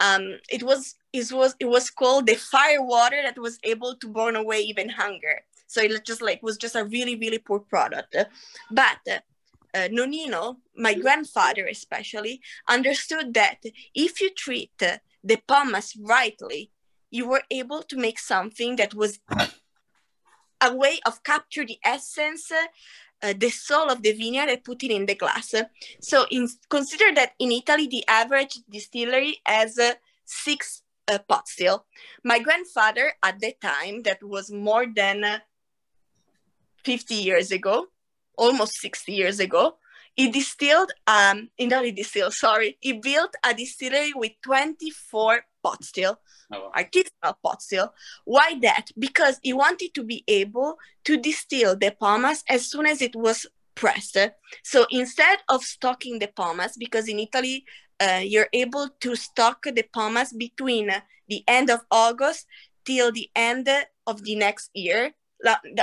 Um, it was, it was, it was called the fire water that was able to burn away even hunger. So it just like was just a really, really poor product. But uh, uh, Nonino, my grandfather especially, understood that if you treat uh, the pomace rightly, you were able to make something that was a way of capture the essence, uh, the soul of the vineyard, and put it in the glass. So in, consider that in Italy, the average distillery has uh, six uh, pot still. My grandfather at the time, that was more than uh, fifty years ago, almost sixty years ago, he distilled, um, not he distilled, sorry, he built a distillery with twenty-four pot still, oh, wow. artisanal pot still. Why that? Because he wanted to be able to distill the pomace as soon as it was pressed. So instead of stocking the pomace, because in Italy, uh, you're able to stock the pomace between the end of August till the end of the next year,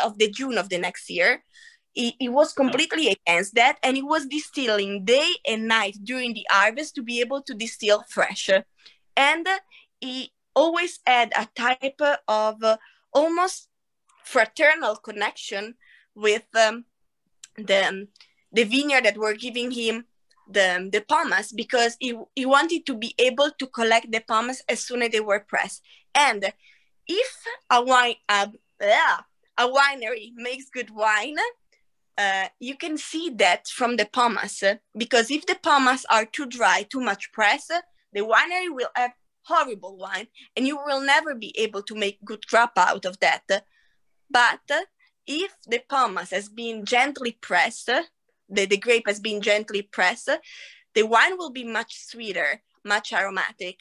of the June of the next year. He, he was completely against that, and he was distilling day and night during the harvest to be able to distill fresh. And he always had a type of uh, almost fraternal connection with um, the, um, the vineyard that were giving him the, the pomace, because he, he wanted to be able to collect the pomace as soon as they were pressed. And if a, wine, uh, uh, a winery makes good wine, Uh, you can see that from the pomace, because if the pomace are too dry, too much press, the winery will have horrible wine, and you will never be able to make good grappa out of that. But if the pomace has been gently pressed, the, the grape has been gently pressed, the wine will be much sweeter, much aromatic,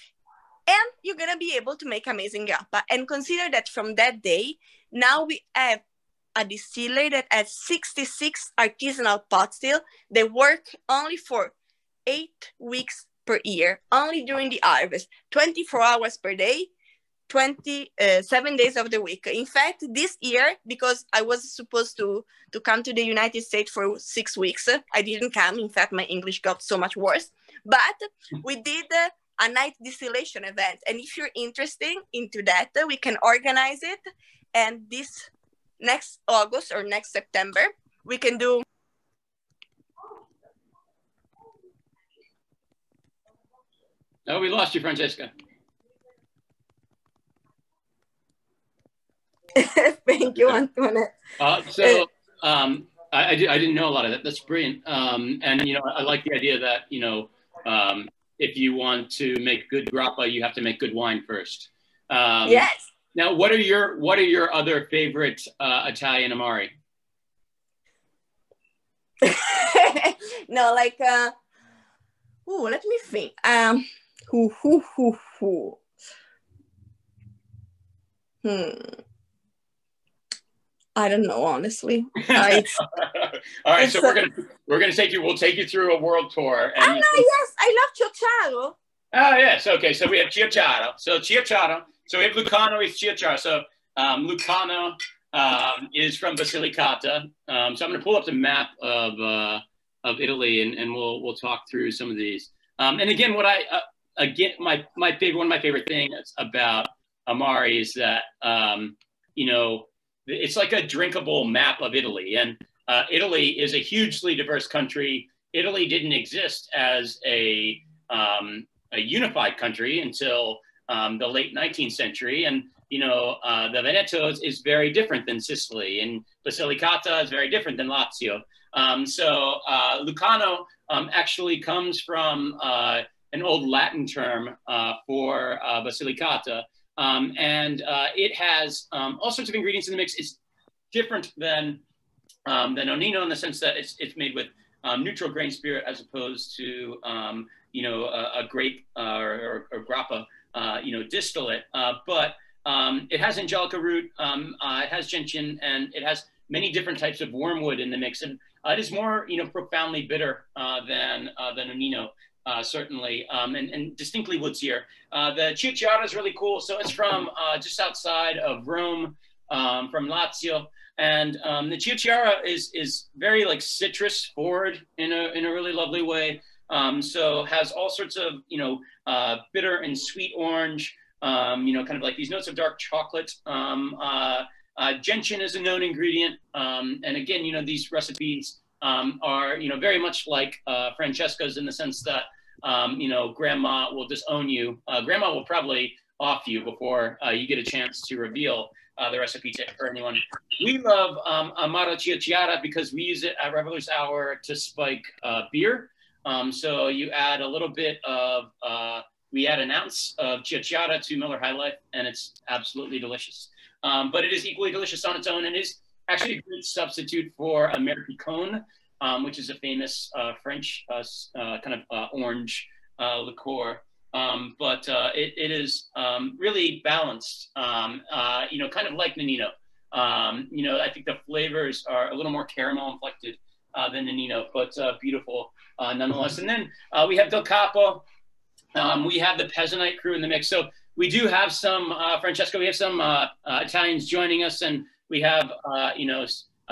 and you're going to be able to make amazing grappa. And consider that from that day, now we have a distillery that has sixty-six artisanal pot still. They work only for eight weeks per year, only during the harvest, twenty-four hours per day, twenty-seven uh, days of the week. In fact, this year, because I was supposed to, to come to the United States for six weeks, I didn't come. In fact, my English got so much worse, but we did uh, a night distillation event. And if you're interested into that, we can organize it. And this next August or next September, we can do. Oh, we lost you, Francesca. Thank you, Antoinette. Uh, so um, I, I, did, I didn't know a lot of that. That's brilliant. Um, and, you know, I like the idea that, you know, um, if you want to make good grappa, you have to make good wine first. Um, yes. Now, what are your what are your other favorite uh, Italian amari? No, like, uh, ooh, let me think. Um, hoo, hoo, hoo, hoo. Hmm. I don't know, honestly. I, All right, so we're gonna we're gonna take you. We'll take you through a world tour. And oh no! Can... Yes, I love Ciociaro. Oh yes, okay. So we have Ciociaro. So Ciociaro. So we have Lucano with Ciociaro. So um, Lucano um, is from Basilicata. Um, so I'm going to pull up the map of uh, of Italy, and, and we'll we'll talk through some of these. Um, and again, what I uh, again my my favorite one of my favorite things about amari is that um, you know, it's like a drinkable map of Italy, and uh, Italy is a hugely diverse country. Italy didn't exist as a um, a unified country until Um, the late nineteenth century, and you know uh, the Veneto is very different than Sicily, and Basilicata is very different than Lazio. Um, so uh, Lucano um, actually comes from uh, an old Latin term uh, for uh, Basilicata, um, and uh, it has um, all sorts of ingredients in the mix. It's different than um, than Nonino in the sense that it's, it's made with um, neutral grain spirit as opposed to, um, you know, a, a grape uh, or, or grappa, uh, you know, distillate. Uh, but um, it has angelica root, um, uh, it has gentian, and it has many different types of wormwood in the mix. And uh, it is more, you know, profoundly bitter uh, than, uh, than Nonino. Uh, certainly, um, and, and distinctly woodsy. Uh, the Ciociaro is really cool. So it's from uh, just outside of Rome, um, from Lazio. And um, the Ciociaro is is very like citrus forward in a, in a really lovely way. Um, so has all sorts of, you know, uh, bitter and sweet orange, um, you know, kind of like these notes of dark chocolate. Um, uh, uh, gentian is a known ingredient. Um, and again, you know, these recipes um, are, you know, very much like uh, Francesca's in the sense that, Um, you know, grandma will disown you. Uh, grandma will probably off you before uh, you get a chance to reveal uh, the recipe to for anyone. We love um, Amaro Ciociaro because we use it at Revelers Hour to spike uh, beer. Um, so you add a little bit of, uh, we add an ounce of Ciociaro to Miller High Life, and it's absolutely delicious. Um, but it is equally delicious on its own, and is actually a good substitute for Americone, Um, which is a famous uh, French uh, uh, kind of uh, orange uh, liqueur. Um, but uh, it, it is um, really balanced, um, uh, you know, kind of like Nonino. Um, you know, I think the flavors are a little more caramel inflected uh, than Nonino, but uh, beautiful uh, nonetheless. And then uh, we have Del Capo. Um, we have the Pezzanite crew in the mix. So we do have some, uh, Francesca, we have some uh, uh, Italians joining us, and we have, uh, you know,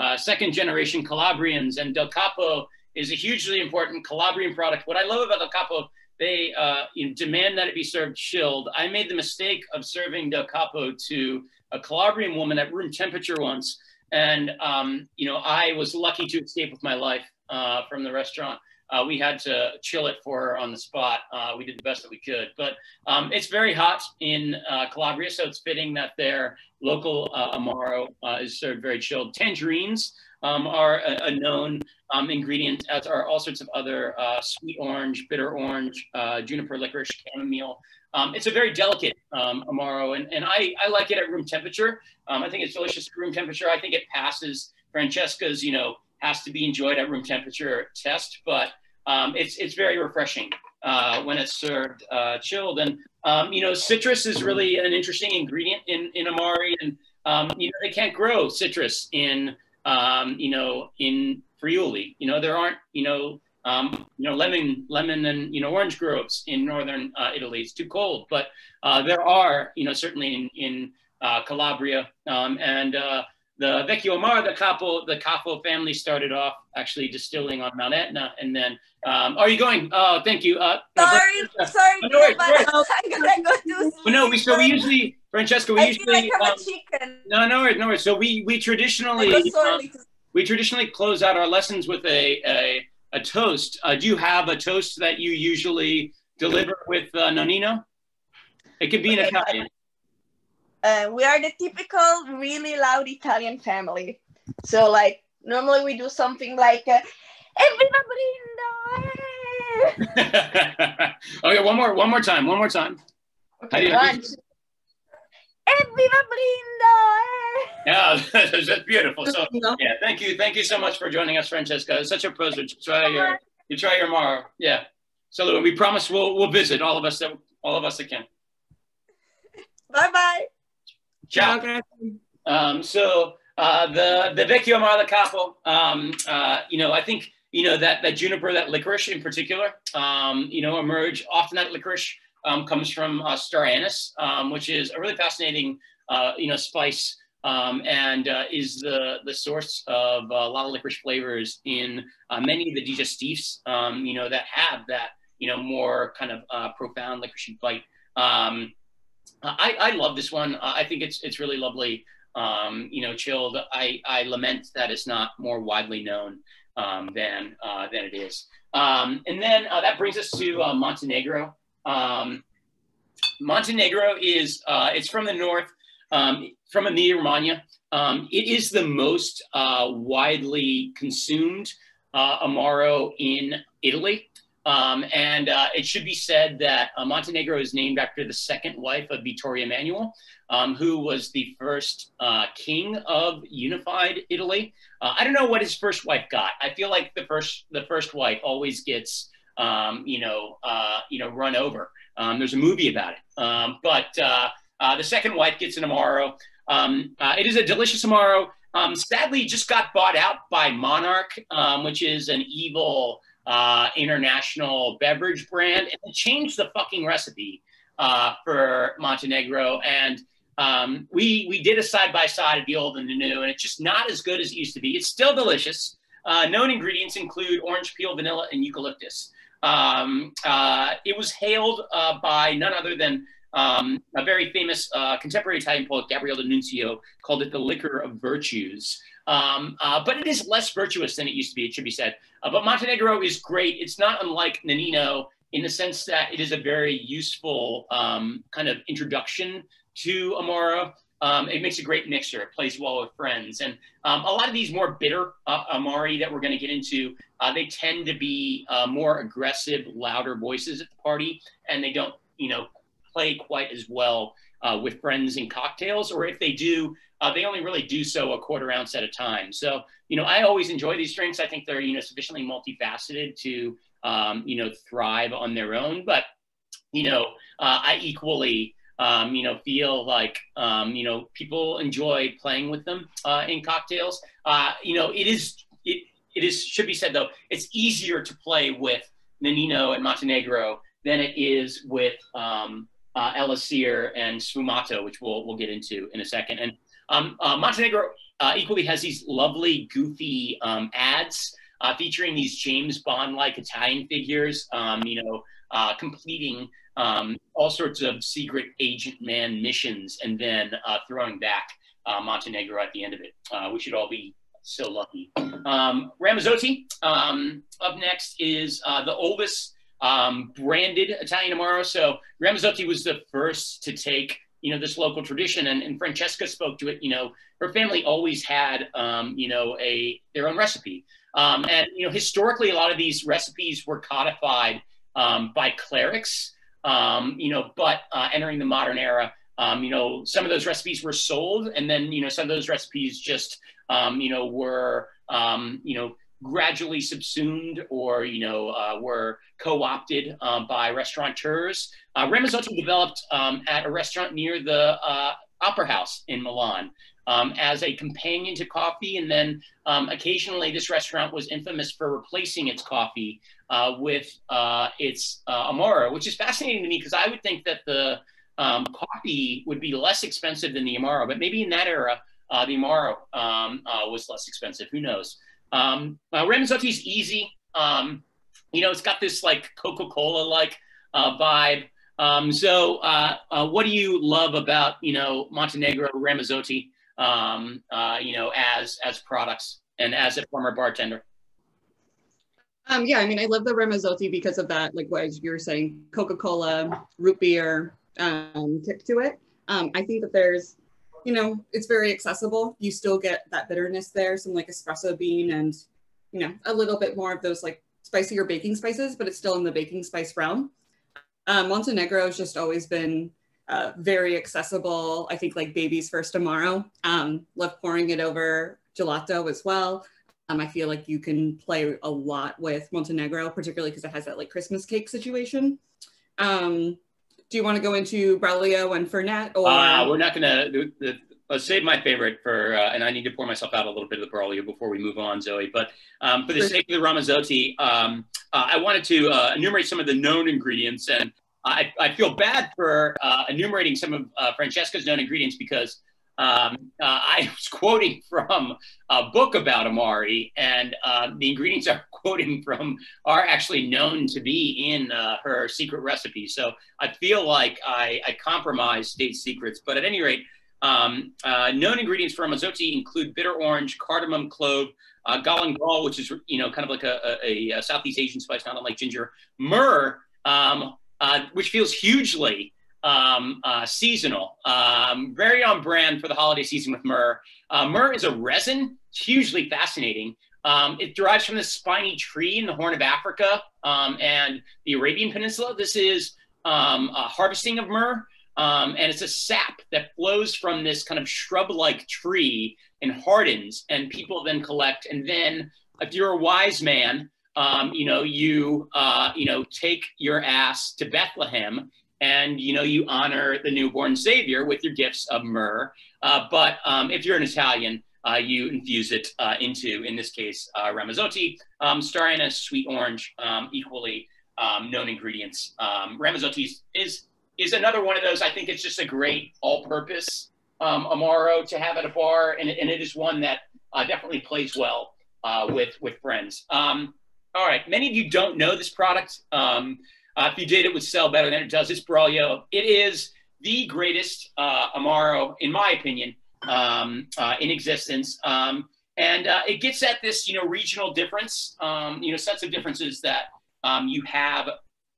Uh, second generation Calabrians, and Del Capo is a hugely important Calabrian product. What I love about Del Capo, they uh, you know, demand that it be served chilled. I made the mistake of serving Del Capo to a Calabrian woman at room temperature once. And, um, you know, I was lucky to escape with my life uh, from the restaurant. Uh, we had to chill it for her on the spot. Uh, we did the best that we could, but um, it's very hot in uh, Calabria, so it's fitting that their local uh, Amaro uh, is served very chilled. Tangerines um, are a, a known um, ingredient, as are all sorts of other uh, sweet orange, bitter orange, uh, juniper licorice, chamomile. Um, it's a very delicate um, Amaro, and, and I, I like it at room temperature. Um, I think it's delicious at room temperature. I think it passes Francesca's, you know, has to be enjoyed at room temperature test, but um, it's it's very refreshing uh, when it's served uh, chilled. And um, you know, citrus is really an interesting ingredient in in Amari, and um, you know, they can't grow citrus in um, you know in Friuli. You know, there aren't you know um, you know lemon lemon and you know orange groves in northern uh, Italy. It's too cold, but uh, there are you know certainly in in uh, Calabria um, and. Uh, The Vecchio Amaro del Capo, the Capo family started off actually distilling on Mount Etna, and then, um, oh, are you going? Oh, thank you. Uh, sorry, uh, sorry, oh, no, worries, but no I'm gonna go do well, no, we, so we usually, Francesca, we I usually, like um, chicken. no, no worries, no worries. So we, we traditionally, um, we traditionally close out our lessons with a, a, a toast. Uh, do you have a toast that you usually deliver with uh, Nonino? It could be okay. In Italian. Uh, we are the typical, really loud Italian family. So, like, normally we do something like, uh, "Evviva Brindo!" Eh! Okay, one more, one more time, one more time. Okay, one. Evviva Brindo! Eh! Yeah, that's beautiful. So, yeah, thank you, thank you so much for joining us, Francesca. It's such a privilege. You try your, you try your Amaro. Yeah. So, we promise we'll we'll visit all of us that all of us that can. Bye bye. Ciao. Um, so uh, the the Vecchio Amaro del Capo, um, uh, you know, I think you know that that juniper, that licorice in particular, um, you know, emerge. Often that licorice um, comes from uh, star anise, um, which is a really fascinating, uh, you know, spice, um, and uh, is the the source of a lot of licorice flavors in uh, many of the digestifs, um, you know, that have that you know more kind of uh, profound licorice bite. Um, Uh, I, I love this one. Uh, I think it's it's really lovely, um, you know, chilled. I, I lament that it's not more widely known um, than uh, than it is. Um, and then uh, that brings us to uh, Montenegro. Um, Montenegro is uh, it's from the north, um, from Emilia-Romagna. Um, it is the most uh, widely consumed uh, Amaro in Italy. Um, and uh, it should be said that uh, Montenegro is named after the second wife of Vittorio Emanuele, um, who was the first uh, king of unified Italy. Uh, I don't know what his first wife got. I feel like the first the first wife always gets um, you know uh, you know run over. Um, there's a movie about it. Um, but uh, uh, the second wife gets an Amaro. Um, uh, it is a delicious Amaro. Um, sadly, just got bought out by Monarch, um, which is an evil. Uh, international beverage brand, and changed the fucking recipe uh, for Montenegro. And um, we we did a side by side of the old and the new, and it's just not as good as it used to be. It's still delicious. Uh, known ingredients include orange peel, vanilla, and eucalyptus. Um, uh, it was hailed uh, by none other than um, a very famous uh, contemporary Italian poet, Gabriele D'Annunzio, called it the liquor of virtues. Um, uh, but it is less virtuous than it used to be, it should be said. Uh, but Montenegro is great. It's not unlike Nonino in the sense that it is a very useful um, kind of introduction to Amaro. Um, it makes a great mixer. It plays well with friends. And um, a lot of these more bitter uh, Amari that we're going to get into, uh, they tend to be uh, more aggressive, louder voices at the party. And they don't, you know, play quite as well uh, with friends and cocktails. Or if they do, Uh, they only really do so a quarter ounce at a time. So, you know, I always enjoy these drinks. I think they're, you know, sufficiently multifaceted to, um, you know, thrive on their own. But, you know, uh, I equally, um, you know, feel like, um, you know, people enjoy playing with them uh, in cocktails. Uh, you know, it is, it, it is, should be said though, it's easier to play with Nonino and Montenegro than it is with um, uh, Elisir and Sfumato, which we'll, we'll get into in a second. And Um, uh, Montenegro uh, equally has these lovely, goofy um, ads uh, featuring these James Bond-like Italian figures, um, you know, uh, completing um, all sorts of secret agent man missions and then uh, throwing back uh, Montenegro at the end of it. Uh, we should all be so lucky. Um, Ramazzotti, um, up next, is uh, the oldest um, branded Italian Amaro. So Ramazzotti was the first to take you know, this local tradition, and, and Francesca spoke to it. You know, her family always had, um, you know, a, their own recipe. Um, and, you know, historically, a lot of these recipes were codified um, by clerics, um, you know, but uh, entering the modern era, um, you know, some of those recipes were sold, and then, you know, some of those recipes just, um, you know, were, um, you know, gradually subsumed or, you know, uh, were co-opted um, by restaurateurs. Uh, Ramazzotti developed um, at a restaurant near the uh, Opera House in Milan um, as a companion to coffee. And then um, occasionally this restaurant was infamous for replacing its coffee uh, with uh, its uh, Amaro, which is fascinating to me because I would think that the um, coffee would be less expensive than the Amaro, but maybe in that era, uh, the Amaro um, uh, was less expensive, who knows? Um, uh, Ramazzotti is easy. Um, you know, it's got this like Coca-Cola-like uh, vibe. Um, so uh, uh, what do you love about, you know, Montenegro Ramazzotti, um, uh, you know, as, as products and as a former bartender? Um, yeah, I mean, I love the Ramazzotti because of that, like what you were saying, Coca-Cola, root beer, um, kick to it. Um, I think that there's, you know, it's very accessible. You still get that bitterness there, some like espresso bean and, you know, a little bit more of those like spicier baking spices, but it's still in the baking spice realm. Um, Montenegro has just always been uh, very accessible. I think like baby's first Amaro. Um, love pouring it over gelato as well. Um, I feel like you can play a lot with Montenegro, particularly because it has that like Christmas cake situation. Um, Do you want to go into Braulio and Fernet? Or uh, we're not gonna uh, save my favorite for, uh, and I need to pour myself out a little bit of the Braulio before we move on, Zoe. But um, for the sure. sake of the Ramazzotti, um, uh, I wanted to uh, enumerate some of the known ingredients, and I, I feel bad for uh, enumerating some of uh, Francesca's known ingredients because um, uh, I was quoting from a book about Amari, and uh, the ingredients are quoting from are actually known to be in uh, her secret recipe. So I feel like I, I compromised state secrets, but at any rate, um, uh, known ingredients for Ramazzotti include bitter orange, cardamom, clove, uh, galangal, which is, you know, kind of like a, a, a Southeast Asian spice, not unlike ginger, myrrh, um, uh, which feels hugely um, uh, seasonal, um, very on brand for the holiday season with myrrh. Uh, myrrh is a resin, hugely fascinating. Um, it derives from this spiny tree in the Horn of Africa um, and the Arabian Peninsula. This is um, a harvesting of myrrh, um, and it's a sap that flows from this kind of shrub-like tree and hardens, and people then collect. And then if you're a wise man, um, you know, you, uh, you know, take your ass to Bethlehem, and, you know, you honor the newborn savior with your gifts of myrrh. Uh, but um, if you're an Italian, Uh, you infuse it uh, into, in this case, uh, Ramazzotti, um, Starina, sweet orange, um, equally um, known ingredients. Um, Ramazzotti is, is is another one of those. I think it's just a great all-purpose um, Amaro to have at a bar, and, and it is one that uh, definitely plays well uh, with, with friends. Um, all right, many of you don't know this product. Um, uh, if you did, it would sell better than it does. It's Braulio. It is the greatest uh, Amaro, in my opinion, um uh in existence, um and uh it gets at this, you know, regional difference, um you know, sets of differences that um you have,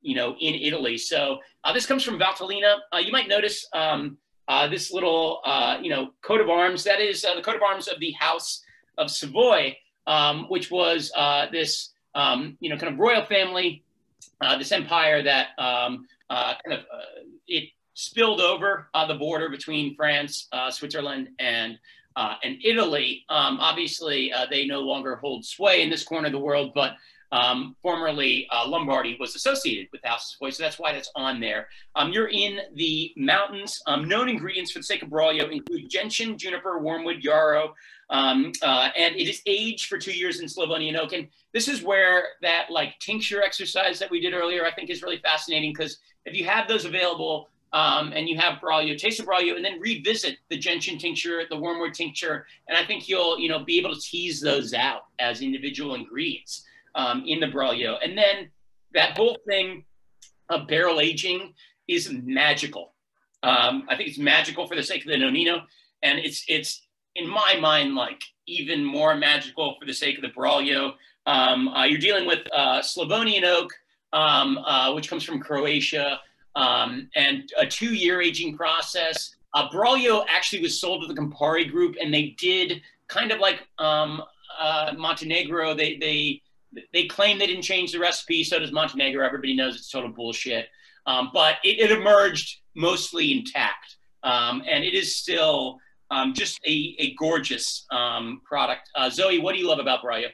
you know, in Italy. So uh this comes from Valtellina. Uh you might notice um uh this little uh you know, coat of arms. That is uh, the coat of arms of the House of Savoy, um which was uh this um you know, kind of royal family, uh this empire that um uh kind of uh, it spilled over uh, the border between France, uh, Switzerland, and, uh, and Italy. Um, obviously, uh, they no longer hold sway in this corner of the world, but um, formerly uh, Lombardy was associated with House of Savoy, so that's why that's on there. Um, you're in the mountains. Um, known ingredients for the sake of Braulio include gentian, juniper, wormwood, yarrow, um, uh, and it is aged for two years in Slavonian oak. And this is where that, like, tincture exercise that we did earlier, I think, is really fascinating, because if you have those available, Um, and you have Braulio, taste of Braulio, and then revisit the gentian tincture, the wormwood tincture, and I think you'll, you know, be able to tease those out as individual ingredients um, in the Braulio. And then that whole thing of barrel aging is magical. Um, I think it's magical for the sake of the Nonino, and it's, it's in my mind, like, even more magical for the sake of the Braulio. Um, uh, you're dealing with uh, Slavonian oak, um, uh, which comes from Croatia, Um, and a two-year aging process. Uh, Braulio actually was sold to the Campari group, and they did kind of like um, uh, Montenegro. They they they claim they didn't change the recipe. So does Montenegro. Everybody knows it's total bullshit. Um, but it, it emerged mostly intact, um, and it is still um, just a, a gorgeous um, product. Uh, Zoe, what do you love about Braulio?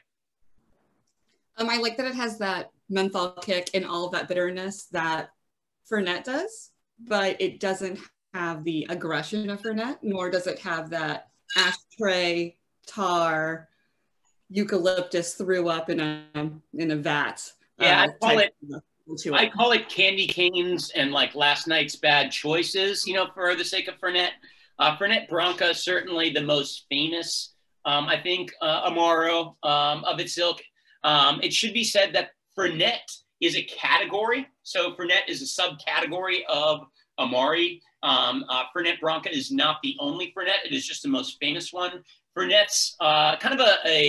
Um, I like that it has that menthol kick and all of that bitterness that Fernet does, but it doesn't have the aggression of Fernet, nor does it have that ashtray, tar, eucalyptus threw up in a in a vat. Yeah, uh, I call it, it. I call it candy canes and, like, last night's bad choices, you know, for the sake of Fernet. Uh, Fernet Branca, certainly the most famous, um, I think, uh, Amaro um, of its ilk. Um, it should be said that Fernet is a category. So Fernet is a subcategory of Amari. Um, uh, Fernet Branca is not the only Fernet. It is just the most famous one. Fernet's uh, kind of a, a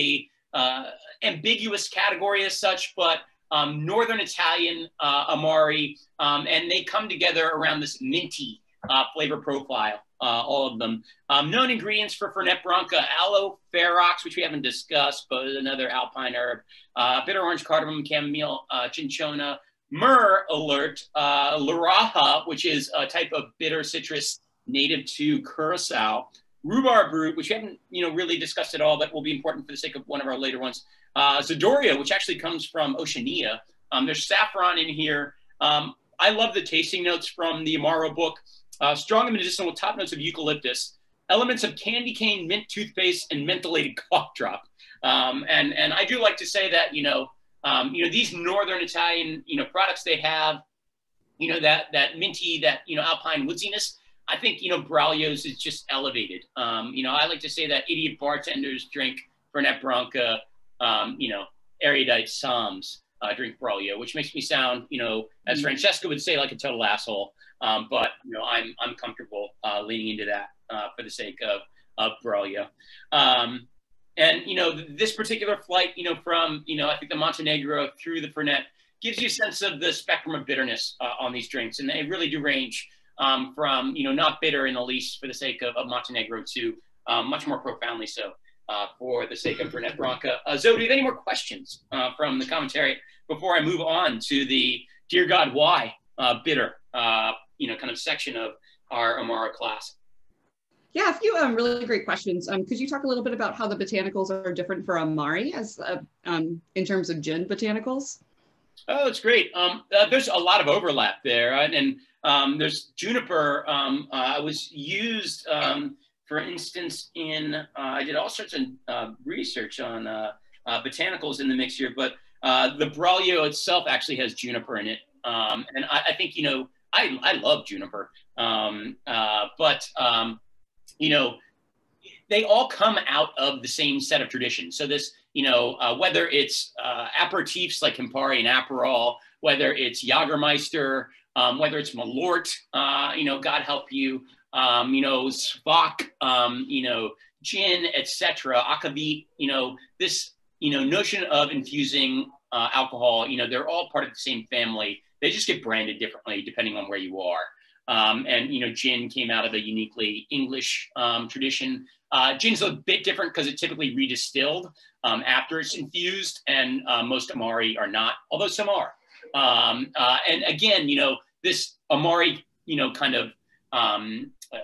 uh, ambiguous category as such, but um, Northern Italian uh, Amari, um, and they come together around this minty uh, flavor profile, uh, all of them. Um, known ingredients for Fernet Branca: aloe, ferox, which we haven't discussed, but another alpine herb, uh, bitter orange, cardamom, chamomile, uh, cinchona, myrrh alert, uh, laraja, which is a type of bitter citrus native to Curacao, rhubarb root, which we haven't, you know, really discussed at all, but will be important for the sake of one of our later ones, uh, Zadoria, which actually comes from Oceania. Um, there's saffron in here. Um, I love the tasting notes from the Amaro book. Uh, strong and medicinal with top notes of eucalyptus, elements of candy cane, mint toothpaste, and mentholated cough drop. Um, and, and I do like to say that, you know, um, you know, these Northern Italian, you know, products they have, you know, that, that minty, that, you know, alpine woodsiness, I think, you know, Braulio's is just elevated. Um, you know, I like to say that idiot bartenders drink Fernet Branca, um, you know, erudite Psalms uh, drink Braulio, which makes me sound, you know, as Francesca would say, like a total asshole. Um, but, you know, I'm, I'm comfortable uh, leaning into that uh, for the sake of, of Braulio. Um, and, you know, this particular flight, you know, from, you know, I think the Montenegro through the Fernet gives you a sense of the spectrum of bitterness uh, on these drinks. And they really do range um, from, you know, not bitter in the least for the sake of, of Montenegro to um, much more profoundly so uh, for the sake of Fernet Branca. Uh, Zoe, do you have any more questions uh, from the commentary before I move on to the Dear God, Why uh, bitter, uh, you know, kind of section of our Amaro class? Yeah, a few um, really great questions. Um, could you talk a little bit about how the botanicals are different for Amari as uh, um, in terms of gin botanicals? Oh, it's great. Um, uh, there's a lot of overlap there, right? And um, there's juniper. Um, uh, was used, um, for instance, in uh, I did all sorts of uh, research on uh, uh, botanicals in the mix here, but uh, the Braulio itself actually has juniper in it, um, and I, I think you know I I love juniper, um, uh, but um, you know they all come out of the same set of traditions. So this. You know, uh, whether it's uh, aperitifs like Campari and Aperol, whether it's Jagermeister, um, whether it's Malort, uh, you know, God help you, um, you know, Svak, um, you know, gin, et cetera, Akavit, you know, this, you know, notion of infusing uh, alcohol, you know, they're all part of the same family. They just get branded differently depending on where you are. Um, and, you know, gin came out of a uniquely English um, tradition. Uh, gin's a bit different because it's typically redistilled um, after it's infused, and uh, most Amari are not, although some are. Um, uh, and again, you know, this Amari, you know, kind of um, uh,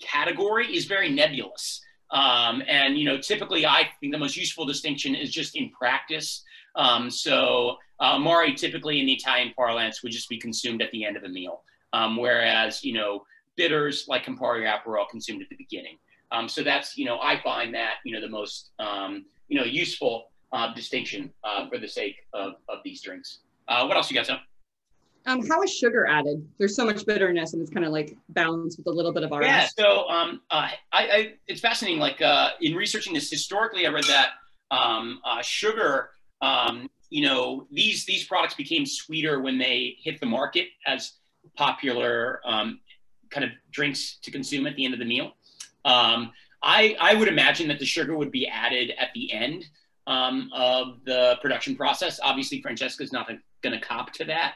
category is very nebulous. Um, and, you know, typically I think the most useful distinction is just in practice. Um, so uh, Amari typically in the Italian parlance would just be consumed at the end of a meal, um, whereas, you know, bitters like Campari or Aperol are consumed at the beginning. Um, so that's, you know, I find that, you know, the most, um, you know, useful uh, distinction uh, for the sake of, of these drinks. Uh, what else you got, Sam? Um, how is sugar added? There's so much bitterness and it's kind of like balanced with a little bit of orange. Yeah, so um, uh, I, I, it's fascinating. Like uh, in researching this, historically, I read that um, uh, sugar, um, you know, these, these products became sweeter when they hit the market as popular um, kind of drinks to consume at the end of the meal. Um, I, I would imagine that the sugar would be added at the end um, of the production process. Obviously, Francesca's not going to cop to that.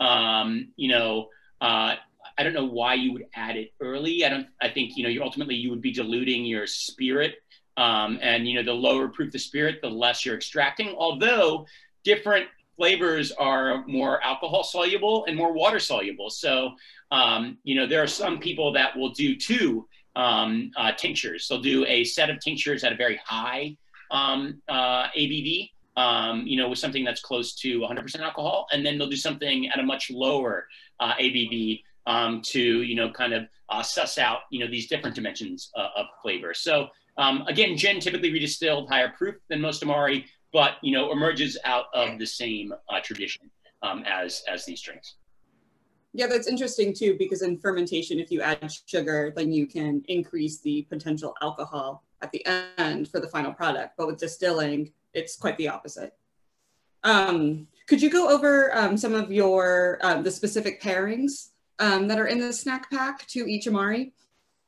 Um, you know, uh, I don't know why you would add it early. I don't. I think you know. You ultimately you would be diluting your spirit, um, and you know, the lower proof the spirit, the less you're extracting. Although different flavors are more alcohol soluble and more water soluble. So um, you know, there are some people that will do two. Um, uh, tinctures. They'll do a set of tinctures at a very high um, uh, A B V, um, you know, with something that's close to one hundred percent alcohol, and then they'll do something at a much lower uh, A B V um, to, you know, kind of uh, suss out, you know, these different dimensions uh, of flavor. So um, again, gin typically redistilled, higher proof than most Amari, but you know, emerges out of the same uh, tradition um, as as these drinks. Yeah, that's interesting too, because in fermentation, if you add sugar, then you can increase the potential alcohol at the end for the final product. But with distilling, it's quite the opposite. Um, could you go over um, some of your, uh, the specific pairings um, that are in the snack pack to each Amari?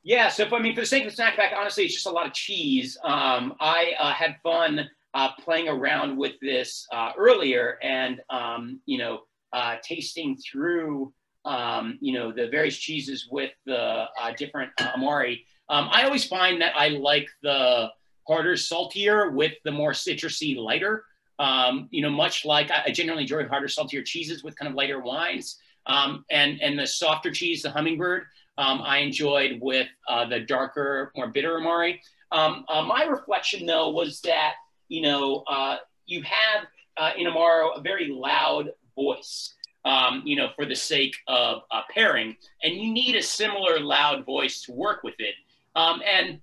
Yeah, so if, I mean, for the sake of the snack pack, honestly, it's just a lot of cheese. Um, I uh, had fun uh, playing around with this uh, earlier and, um, you know, uh, tasting through Um, you know, the various cheeses with the uh, different uh, Amari. Um, I always find that I like the harder, saltier with the more citrusy, lighter. Um, you know, much like I generally enjoy harder, saltier cheeses with kind of lighter wines. Um, and, and the softer cheese, the hummingbird, um, I enjoyed with uh, the darker, more bitter Amari. Um, uh, my reflection, though, was that, you know, uh, you have uh, in Amaro a very loud voice. Um, you know, for the sake of uh, pairing, and you need a similar loud voice to work with it. Um, and,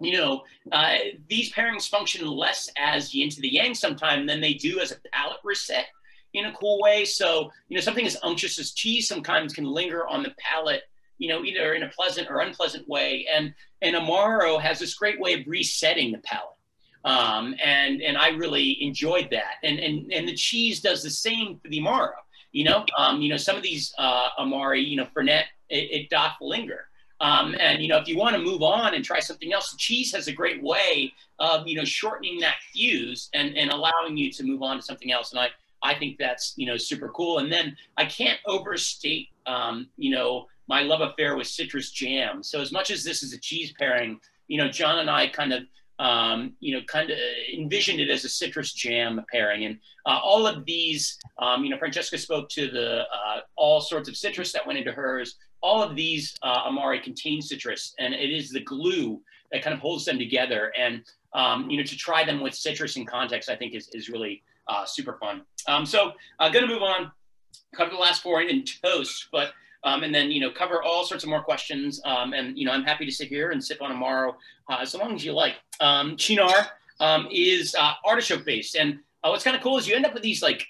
you know, uh, these pairings function less as yin to the yang sometimes than they do as a palate reset in a cool way. So, you know, something as unctuous as cheese sometimes can linger on the palate, you know, either in a pleasant or unpleasant way. And, and Amaro has this great way of resetting the palate. Um, and, and I really enjoyed that. And, and, and the cheese does the same for the Amaro. You know, um, you know, some of these uh, Amari, you know, Fernet, it, it doth linger. Um, and, you know, if you want to move on and try something else, the cheese has a great way of, you know, shortening that fuse and, and allowing you to move on to something else. And I, I think that's, you know, super cool. And then I can't overstate, um, you know, my love affair with citrus jam. So as much as this is a cheese pairing, you know, John and I kind of um, you know, kind of envisioned it as a citrus jam pairing. And uh, all of these, um, you know, Francesca spoke to the uh, all sorts of citrus that went into hers. All of these uh, Amari contain citrus, and it is the glue that kind of holds them together. And, um, you know, to try them with citrus in context, I think is, is really uh, super fun. Um, so I'm going to move on, cover the last four and toast, but Um, and then, you know, cover all sorts of more questions. Um, and, you know, I'm happy to sit here and sip on Amaro uh, as long as you like. Um, Cynar um, is uh, artichoke based. And uh, what's kind of cool is you end up with these like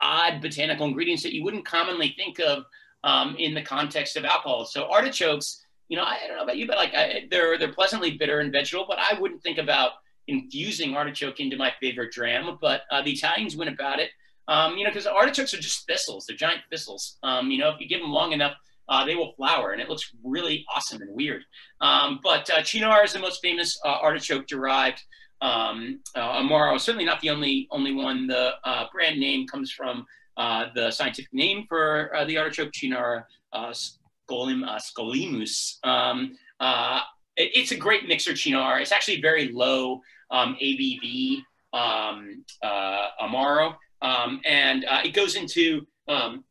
odd botanical ingredients that you wouldn't commonly think of um, in the context of alcohol. So artichokes, you know, I, I don't know about you, but like I, they're, they're pleasantly bitter and vegetal, but I wouldn't think about infusing artichoke into my favorite dram. But uh, the Italians went about it. Um, you know, because artichokes are just thistles. They're giant thistles. Um, you know, if you give them long enough, uh, they will flower, and it looks really awesome and weird. Um, but uh, Cynar is the most famous uh, artichoke-derived um, uh, Amaro. Certainly not the only only one. The uh, brand name comes from uh, the scientific name for uh, the artichoke, Cynar uh, scolim, uh, scolimus. Um, uh, it, it's a great mixer, Cynar. It's actually very low um, A B V um, uh, Amaro. Um, and uh, it goes into um,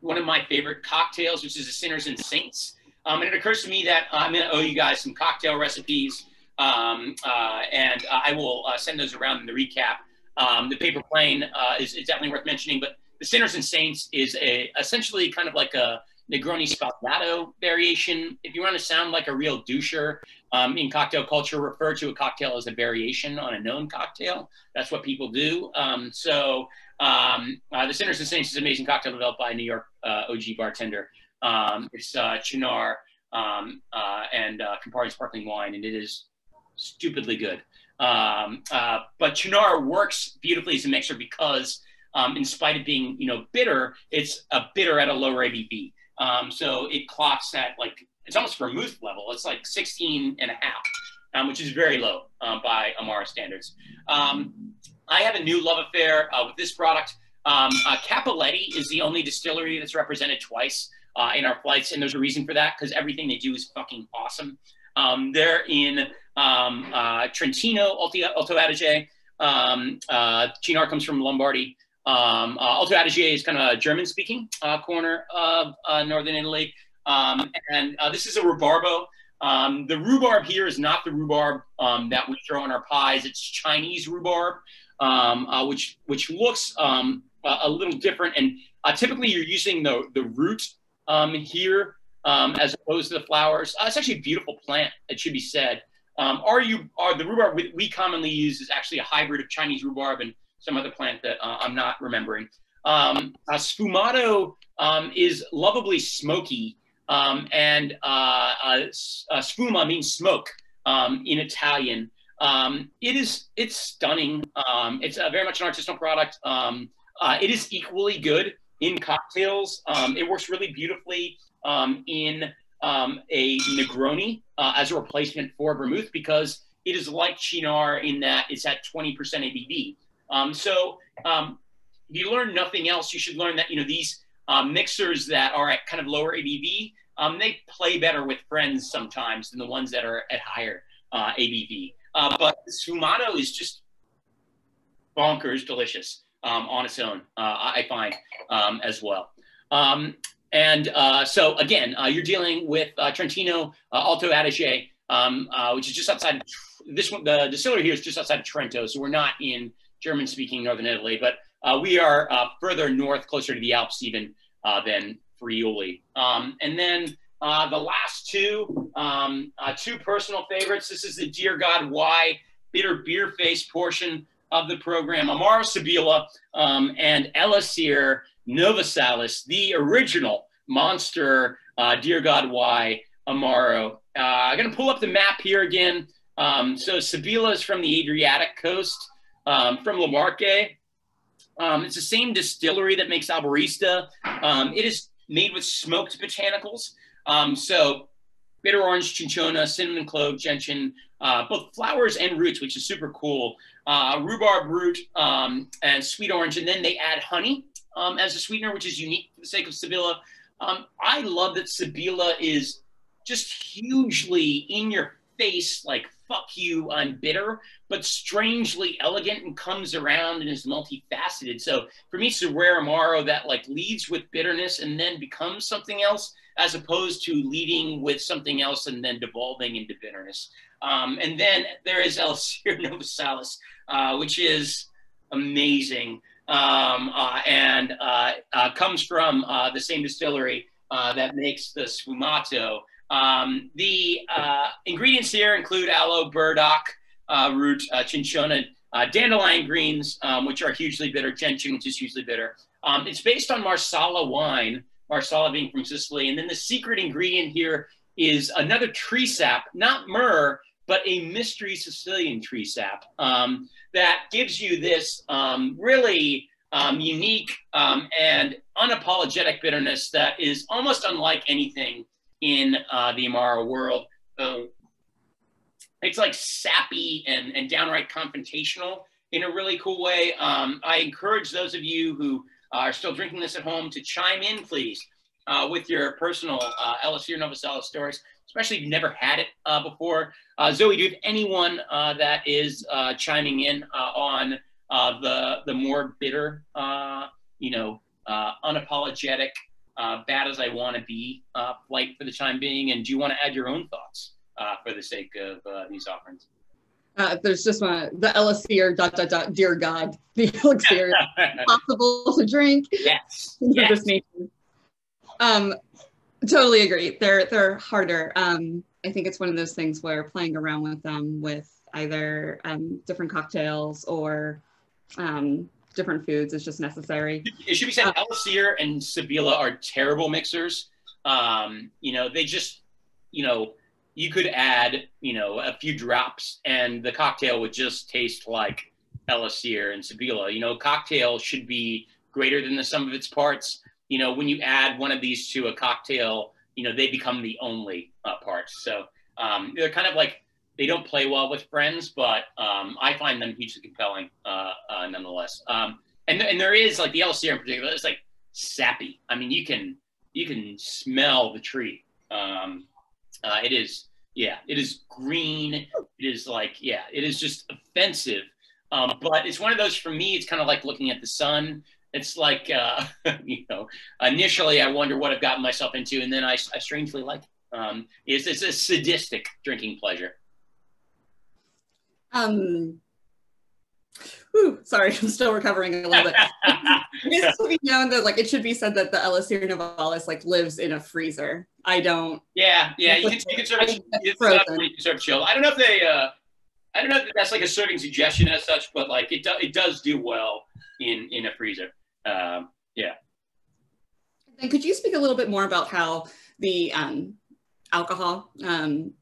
one of my favorite cocktails, which is the Sinners and Saints. Um, and it occurs to me that I'm going to owe you guys some cocktail recipes, um, uh, and uh, I will uh, send those around in the recap. Um, the Paper Plane uh, is, is definitely worth mentioning, but the Sinners and Saints is a, essentially kind of like a Negroni Spaziato variation. If you want to sound like a real doucher um, in cocktail culture, refer to a cocktail as a variation on a known cocktail. That's what people do. Um, so um, uh, the Sinners and Saints is an amazing cocktail developed by a New York uh, O G bartender. Um, it's uh, Cynar um, uh, and uh, Campari sparkling wine, and it is stupidly good. Um, uh, but Cynar works beautifully as a mixer because um, in spite of being, you know, bitter, it's a bitter at a lower A B V. Um, so it clocks at like, it's almost vermouth level. It's like sixteen and a half, um, which is very low uh, by Amaro standards. Um, I have a new love affair uh, with this product. Um, uh, Capoletti is the only distillery that's represented twice uh, in our flights. And there's a reason for that, because everything they do is fucking awesome. Um, they're in um, uh, Trentino, Alto Adige. Um, uh, Cynar comes from Lombardy. Um, uh, Alto Adige is kind of a German-speaking uh, corner of uh, northern Italy, um, and uh, this is a rhubarbo. Um, the rhubarb here is not the rhubarb um, that we throw in our pies. It's Chinese rhubarb, um, uh, which which looks um, a, a little different. And uh, typically, you're using the the root um, here um, as opposed to the flowers. Uh, it's actually a beautiful plant, it should be said. Um, are you are the rhubarb we, we commonly use is actually a hybrid of Chinese rhubarb and some other plant that uh, I'm not remembering. Um, uh, Sfumato um, is lovably smoky, um, and uh, uh, uh, sfuma means smoke um, in Italian. Um, it is, it's stunning. Um, it's uh, very much an artisanal product. Um, uh, it is equally good in cocktails. Um, it works really beautifully um, in um, a Negroni uh, as a replacement for vermouth, because it is like Cynar in that it's at twenty percent A B V. Um, so um, if you learn nothing else, you should learn that, you know, these uh, mixers that are at kind of lower A B V, um, they play better with friends sometimes than the ones that are at higher uh, A B V. Uh, but Sfumato is just bonkers delicious um, on its own, uh, I find, um, as well. Um, and uh, so, again, uh, you're dealing with uh, Trentino, uh, Alto Adige, um, uh, which is just outside of this one. The distillery here is just outside of Trento, so we're not in German-speaking northern Italy, but uh, we are uh, further north, closer to the Alps even uh, than Friuli. Um, and then uh, the last two, um, uh, two personal favorites. This is the Dear God, Why Bitter Beer Face portion of the program. Amaro Sibilla um, and Elisir Novasalis, the original monster uh, Dear God, Why Amaro. Uh, I'm going to pull up the map here again. Um, so Sibilla is from the Adriatic coast. Um, from La Marche. Um, it's the same distillery that makes Albarista. Um, it is made with smoked botanicals. Um, so bitter orange, cinchona, cinnamon clove, gentian, uh, both flowers and roots, which is super cool. Uh, rhubarb root um, and sweet orange. And then they add honey um, as a sweetener, which is unique for the sake of Sibilla. Um, I love that Sibilla is just hugely in your face, like fuck you, I'm bitter, but strangely elegant and comes around and is multifaceted. So for me, it's a rare Amaro that like leads with bitterness and then becomes something else, as opposed to leading with something else and then devolving into bitterness. Um, and then there is Elisir Novasalis, uh, which is amazing, um, uh, and uh, uh, comes from uh, the same distillery uh, that makes the Sfumato. Um, the uh, ingredients here include aloe, burdock uh, root, uh, cinchona, uh, dandelion greens, um, which are hugely bitter, gentian, which is hugely bitter. Um, it's based on Marsala wine, Marsala being from Sicily. And then the secret ingredient here is another tree sap, not myrrh, but a mystery Sicilian tree sap um, that gives you this um, really um, unique um, and unapologetic bitterness that is almost unlike anything in uh, the Amaro world. Uh, it's like sappy and, and downright confrontational in a really cool way. Um, I encourage those of you who are still drinking this at home to chime in, please, uh, with your personal uh, Elisir Novasalis stories, especially if you've never had it uh, before. Uh, Zoe, do you have anyone uh, that is uh, chiming in uh, on uh, the, the more bitter, uh, you know, uh, unapologetic, Uh, bad as I want to be uh, light for the time being? And do you want to add your own thoughts uh, for the sake of uh, these offerings? Uh, there's just one, the Elisir dot dot dot, dear God, the Elixir, possible to drink. Yes. Yes. Um, totally agree. They're, they're harder. Um, I think it's one of those things where playing around with them with either um, different cocktails or um, different foods is just necessary. It should be said, uh, Elisir and Sibilla are terrible mixers. Um, you know, they just, you know, you could add, you know, a few drops and the cocktail would just taste like Elisir and Sibilla. You know, cocktail should be greater than the sum of its parts. You know, when you add one of these to a cocktail, you know, they become the only uh, parts. So um, they're kind of like, they don't play well with friends, but um, I find them hugely compelling uh, uh, nonetheless. Um, and, th and there is, like the Elisir in particular, it's like sappy. I mean, you can you can smell the tree. Um, uh, it is, yeah, it is green. It is like, yeah, it is just offensive. Um, but it's one of those, for me, it's kind of like looking at the sun. It's like, uh, you know, initially I wonder what I've gotten myself into, and then I, I strangely like it. Um, it's, it's a sadistic drinking pleasure. Um, whew, sorry, I'm still recovering a little bit. It's to be known that, like, it should be said that the Elisir Novasalis like lives in a freezer. I don't. Yeah, yeah, you can, you can sort of, it's not, you can sort of chill. I don't know if they, uh, I don't know if that's like a serving suggestion as such, but like it, do, it does do well in in a freezer. Um, yeah. And could you speak a little bit more about how the um, alcohol um,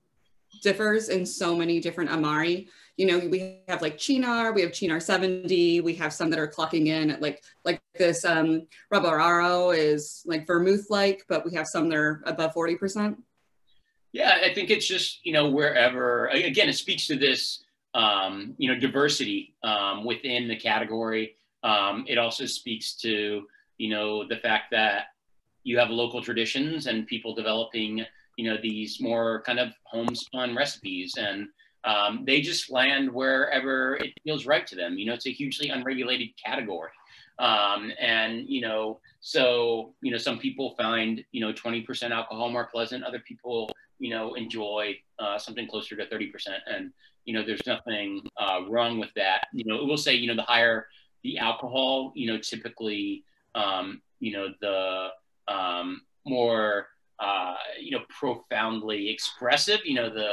differs in so many different Amari? You know, we have like Cynar, we have Cynar seventy, we have some that are clocking in at like, like this um, Rabararo is like vermouth-like, but we have some that are above forty percent. Yeah, I think it's just, you know, wherever, again, it speaks to this, um, you know, diversity um, within the category. Um, it also speaks to, you know, the fact that you have local traditions and people developing, you know, these more kind of homespun recipes, and Um, they just land wherever it feels right to them. You know, it's a hugely unregulated category. Um, and, you know, so, you know, some people find, you know, twenty percent alcohol more pleasant. Other people, you know, enjoy uh, something closer to thirty percent. And, you know, there's nothing uh, wrong with that. You know, it will say, you know, the higher the alcohol, you know, typically, um, you know, the um, more, uh, you know, profoundly expressive, you know, the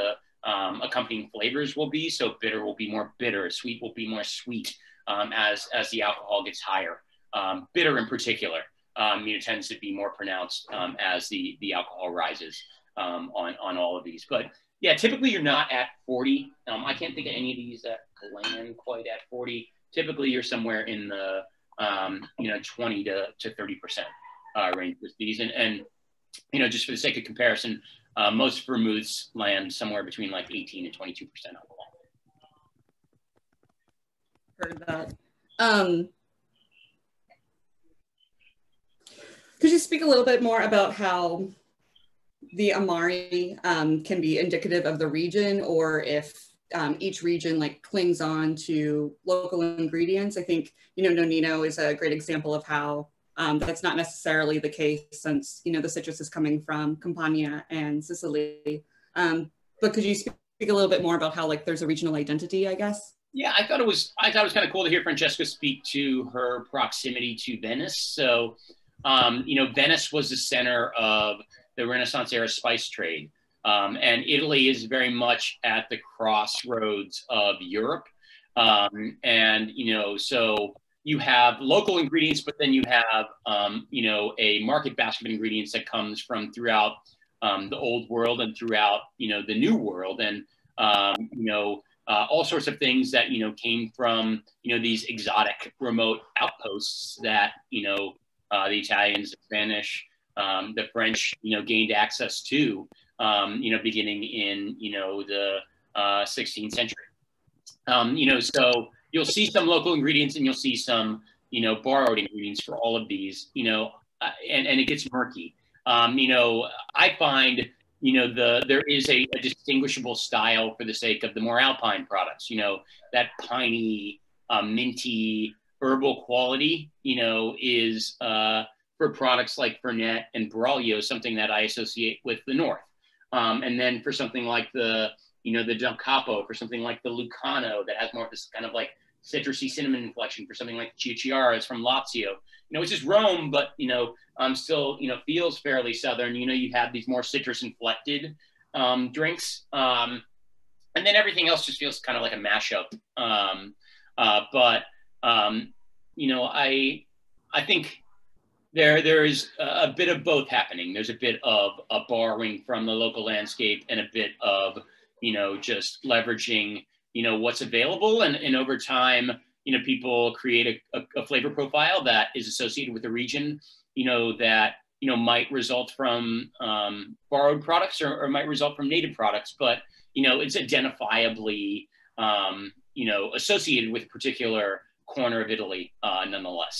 Um, accompanying flavors will be, so bitter will be more bitter, sweet will be more sweet um, as as the alcohol gets higher. Um, bitter in particular, um, you know, tends to be more pronounced um, as the the alcohol rises um, on on all of these. But yeah, typically you're not at forty. Um, I can't think of any of these that land quite at forty. Typically you're somewhere in the um, you know twenty to to thirty percent uh, range with these, and and you know just for the sake of comparison. Uh, most vermouths land somewhere between like eighteen and twenty-two percent alcohol. Heard that. Um, could you speak a little bit more about how the Amari um, can be indicative of the region, or if um, each region like clings on to local ingredients. I think, you know, Nonino is a great example of how um, that's not necessarily the case, since, you know, the citrus is coming from Campania and Sicily. Um, but could you speak a little bit more about how like there's a regional identity, I guess? Yeah, I thought it was, I thought it was kind of cool to hear Francesca speak to her proximity to Venice. So, um, you know, Venice was the center of the Renaissance era spice trade. Um, and Italy is very much at the crossroads of Europe. Um, and, you know, so you have local ingredients, but then you have, um, you know, a market basket of ingredients that comes from throughout um, the old world and throughout, you know, the new world. And, um, you know, Uh, all sorts of things that, you know, came from, you know, these exotic remote outposts that, you know, uh, the Italians, the Spanish, um, the French, you know, gained access to, um, you know, beginning in, you know, the uh, sixteenth century. Um, you know, so you'll see some local ingredients and you'll see some, you know, borrowed ingredients for all of these, you know, and, and it gets murky. Um, you know, I find... You know, the, there is a, a distinguishable style for the sake of the more alpine products, you know, that piney, uh, minty, herbal quality, you know, is uh, for products like Fernet and Braulio, something that I associate with the North. Um, and then for something like the, you know, the Del Capo, for something like the Lucano that has more of this kind of like citrusy cinnamon inflection, for something like Ciociaro is from Lazio, you know, which is Rome, but, you know, um, still, you know, feels fairly Southern. You know, you have these more citrus inflected um, drinks. Um, and then everything else just feels kind of like a mashup. Um, uh, but, um, you know, I, I think there, there is a bit of both happening. There's a bit of a borrowing from the local landscape and a bit of, you know, just leveraging, you know, what's available. And, and over time, you know, people create a, a, a flavor profile that is associated with the region, you know, that, you know, might result from um, borrowed products or, or might result from native products, but, you know, it's identifiably, um, you know, associated with a particular corner of Italy, uh, nonetheless.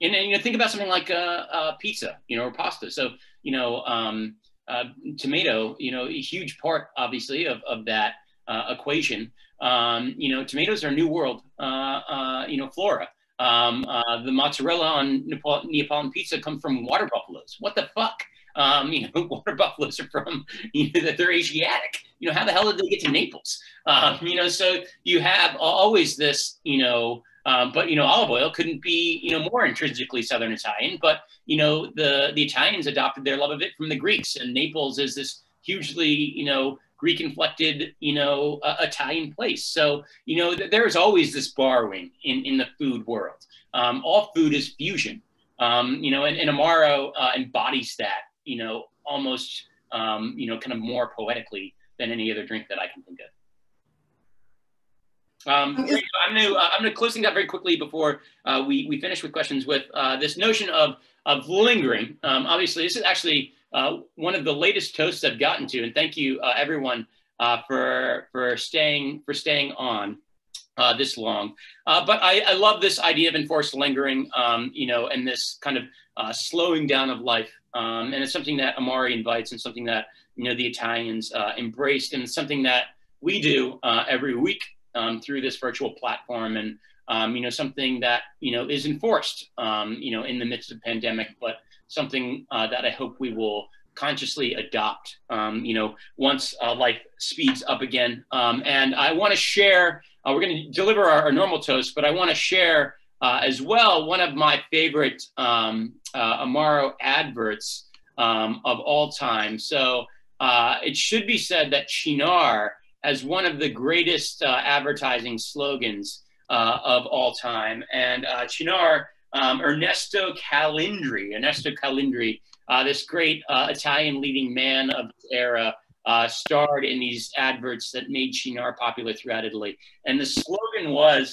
And, and, you know, think about something like uh, uh, pizza, you know, or pasta. So, you know, um, uh, tomato, you know, a huge part, obviously, of, of that uh, equation. Um, you know, tomatoes are New World, uh, uh, you know, flora. Um, uh, the mozzarella on Nepal Neapolitan pizza comes from water buffaloes. What the fuck? Um, you know, water buffaloes are from, you know, they're Asiatic. You know, how the hell did they get to Naples? Um, you know, so you have always this, you know, um, but, you know, olive oil couldn't be, you know, more intrinsically Southern Italian, but, you know, the, the Italians adopted their love of it from the Greeks, and Naples is this hugely, you know, Greek inflected, you know, uh, Italian place. So, you know, th there is always this borrowing in, in the food world. Um, all food is fusion, um, you know, and, and Amaro uh, embodies that, you know, almost, um, you know, kind of more poetically than any other drink that I can think of. Um, I'm going uh, I'm to close things up very quickly before uh, we, we finish with questions with uh, this notion of, of lingering. Um, obviously, this is actually Uh, one of the latest toasts I've gotten to, and thank you uh, everyone uh, for for staying for staying on uh, this long. Uh, but I, I love this idea of enforced lingering, um, you know, and this kind of uh, slowing down of life, um, and it's something that Amari invites, and something that, you know, the Italians uh, embraced, and something that we do uh, every week um, through this virtual platform, and um, you know, something that, you know, is enforced, um, you know, in the midst of pandemic, but something uh, that I hope we will consciously adopt, um, you know, once uh, life speeds up again. Um, and I want to share, uh, we're going to deliver our, our normal toast, but I want to share uh, as well one of my favorite um, uh, Amaro adverts um, of all time. So uh, it should be said that Cynar has one of the greatest uh, advertising slogans uh, of all time. And uh, Cynar, Um, Ernesto Calindri, Ernesto Calindri, uh, this great uh, Italian leading man of the era, uh, starred in these adverts that made Cynar popular throughout Italy. And the slogan was,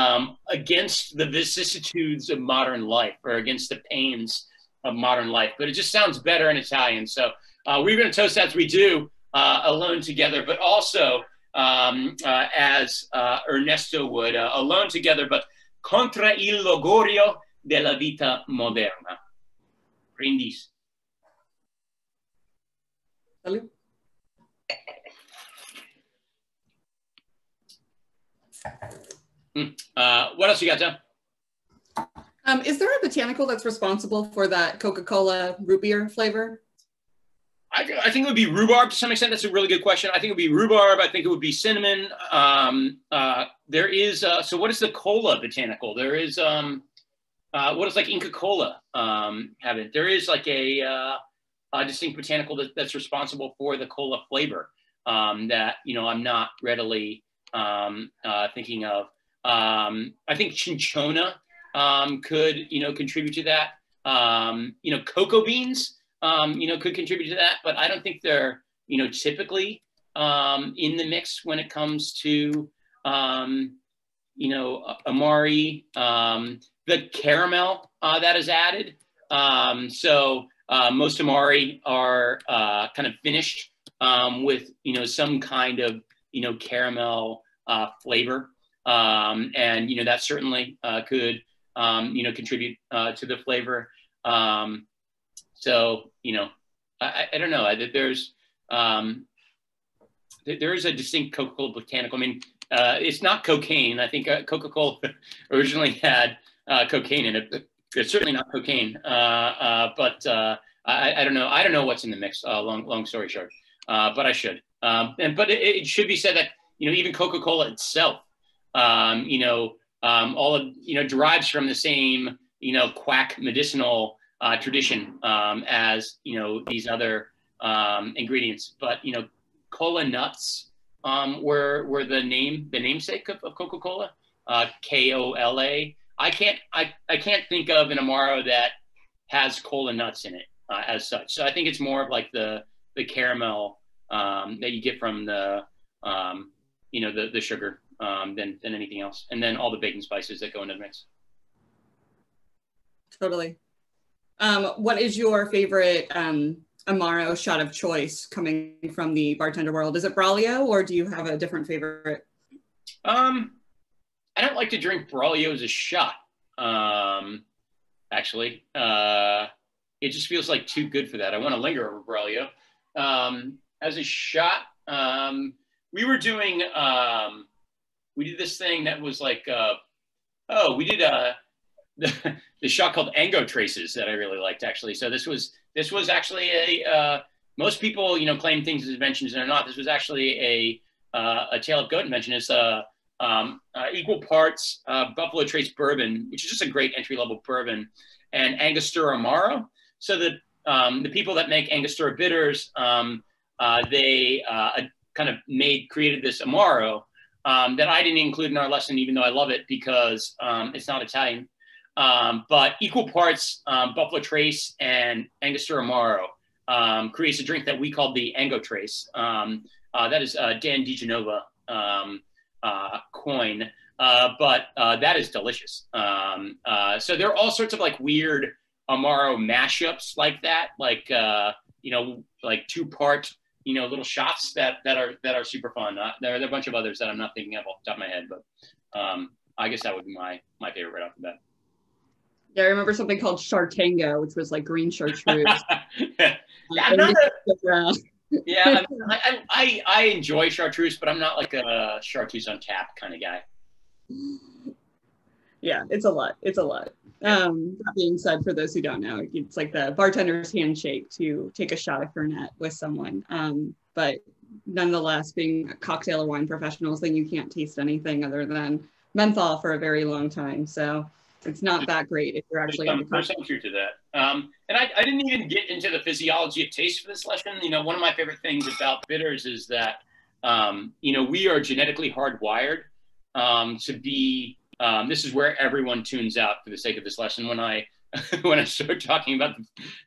um, against the vicissitudes of modern life, or against the pains of modern life. But it just sounds better in Italian. So uh, we're going to toast as we do, uh, alone together, but also um, uh, as uh, Ernesto would, uh, alone together, but contra il logorio della vita moderna. Brindis. Salud. Mm. Uh, what else you got, John? Um, is there a botanical that's responsible for that Coca-Cola root beer flavor? I, I think it would be rhubarb to some extent. That's a really good question. I think it would be rhubarb. I think it would be cinnamon. Um, uh, there is, uh, so what is the cola botanical? There is, um, uh, what is like Inca Cola um, have it? There is like a, uh, a distinct botanical that, that's responsible for the cola flavor um, that, you know, I'm not readily um, uh, thinking of. Um, I think cinchona um, could, you know, contribute to that. Um, you know, cocoa beans, um, you know, could contribute to that, but I don't think they're, you know, typically um, in the mix when it comes to, um, you know, Amari, um, the caramel uh, that is added. Um, so uh, most Amari are uh, kind of finished um, with, you know, some kind of, you know, caramel uh, flavor. Um, and, you know, that certainly uh, could, um, you know, contribute uh, to the flavor. Um, so, you know, I, I don't know. I, there's, um, there is a distinct Coca-Cola botanical. I mean, uh, it's not cocaine. I think uh, Coca-Cola originally had uh, cocaine in it. But it's certainly not cocaine. Uh, uh, but uh, I, I don't know. I don't know what's in the mix, uh, long, long story short. Uh, but I should. Um, and But it, it should be said that, you know, even Coca-Cola itself, Um, you know, um, all of, you know, derives from the same, you know, quack medicinal uh, tradition um, as, you know, these other um, ingredients. But, you know, cola nuts um, were, were the name, the namesake of, of Coca-Cola, uh, K O L A. I can't, I, I can't think of an Amaro that has cola nuts in it uh, as such. So I think it's more of like the, the caramel um, that you get from the, um, you know, the, the sugar. Um, than, than anything else. And then all the baking spices that go into the mix. Totally. Um, what is your favorite um, Amaro shot of choice coming from the bartender world? Is it Braulio, or do you have a different favorite? Um, I don't like to drink Braulio as a shot, um, actually. Uh, it just feels like too good for that. I want to linger over Braulio. Um, as a shot, um, we were doing... Um, We did this thing that was like, uh, oh, we did uh, the, the shot called Ango Traces that I really liked, actually. So this was this was actually a, uh, most people, you know, claim things as inventions and are not. This was actually a, uh, a tale of goat invention. It's uh, um, uh, equal parts uh, Buffalo Trace Bourbon, which is just a great entry-level bourbon, and Angostura Amaro. So that um, the people that make Angostura bitters, um, uh, they uh, kind of made, created this Amaro, Um, that I didn't include in our lesson, even though I love it because um, it's not Italian. Um, but equal parts um, Buffalo Trace and Angostura Amaro um, creates a drink that we call the Ango Trace. Um, uh, that is uh, Dan DiGenova um, uh, coin, uh, but uh, that is delicious. Um, uh, so there are all sorts of like weird Amaro mashups like that, like uh, you know, like two part. You know, little shots that that are that are super fun. Uh, there, there are a bunch of others that I'm not thinking of off the top of my head, but um, I guess that would be my my favorite right off the bat. Yeah, I remember something called Chartango, which was like green chartreuse. yeah, I'm not a, yeah I'm, I, I I enjoy chartreuse, but I'm not like a chartreuse on tap kind of guy. Yeah, it's a lot. It's a lot. Um, that being said, for those who don't know, it's like the bartender's handshake to take a shot of Fernet with someone. Um, but nonetheless, being a cocktail or wine professionals, then you can't taste anything other than menthol for a very long time. So it's not that great if you're actually on the cocktail. There's some truth to that. Um, and I, I didn't even get into the physiology of taste for this lesson. You know, one of my favorite things about bitters is that, um, you know, we are genetically hardwired um, to be... Um, this is where everyone tunes out for the sake of this lesson. When I when I start talking about the,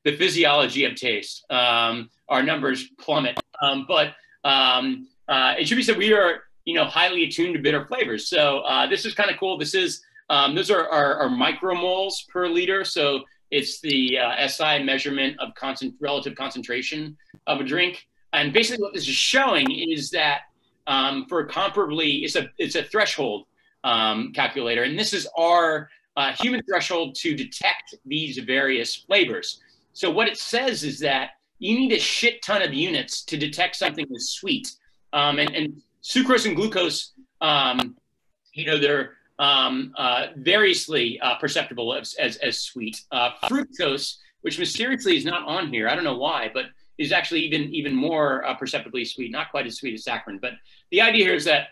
the physiology of taste, um, our numbers plummet. Um, but um, uh, it should be said we are, you know, highly attuned to bitter flavors. So uh, this is kind of cool. This is um, those are our, our micromoles per liter. So it's the uh, S I measurement of concent relative concentration of a drink. And basically, what this is showing is that um, for comparably, it's a it's a threshold. Um, calculator, and this is our uh, human threshold to detect these various flavors. So what it says is that you need a shit ton of units to detect something that's sweet. Um, and, and sucrose and glucose um, you know, that are um, uh, variously uh, perceptible as, as, as sweet. Uh, fructose, which mysteriously is not on here, I don't know why, but is actually even, even more uh, perceptibly sweet, not quite as sweet as saccharin. But the idea here is that,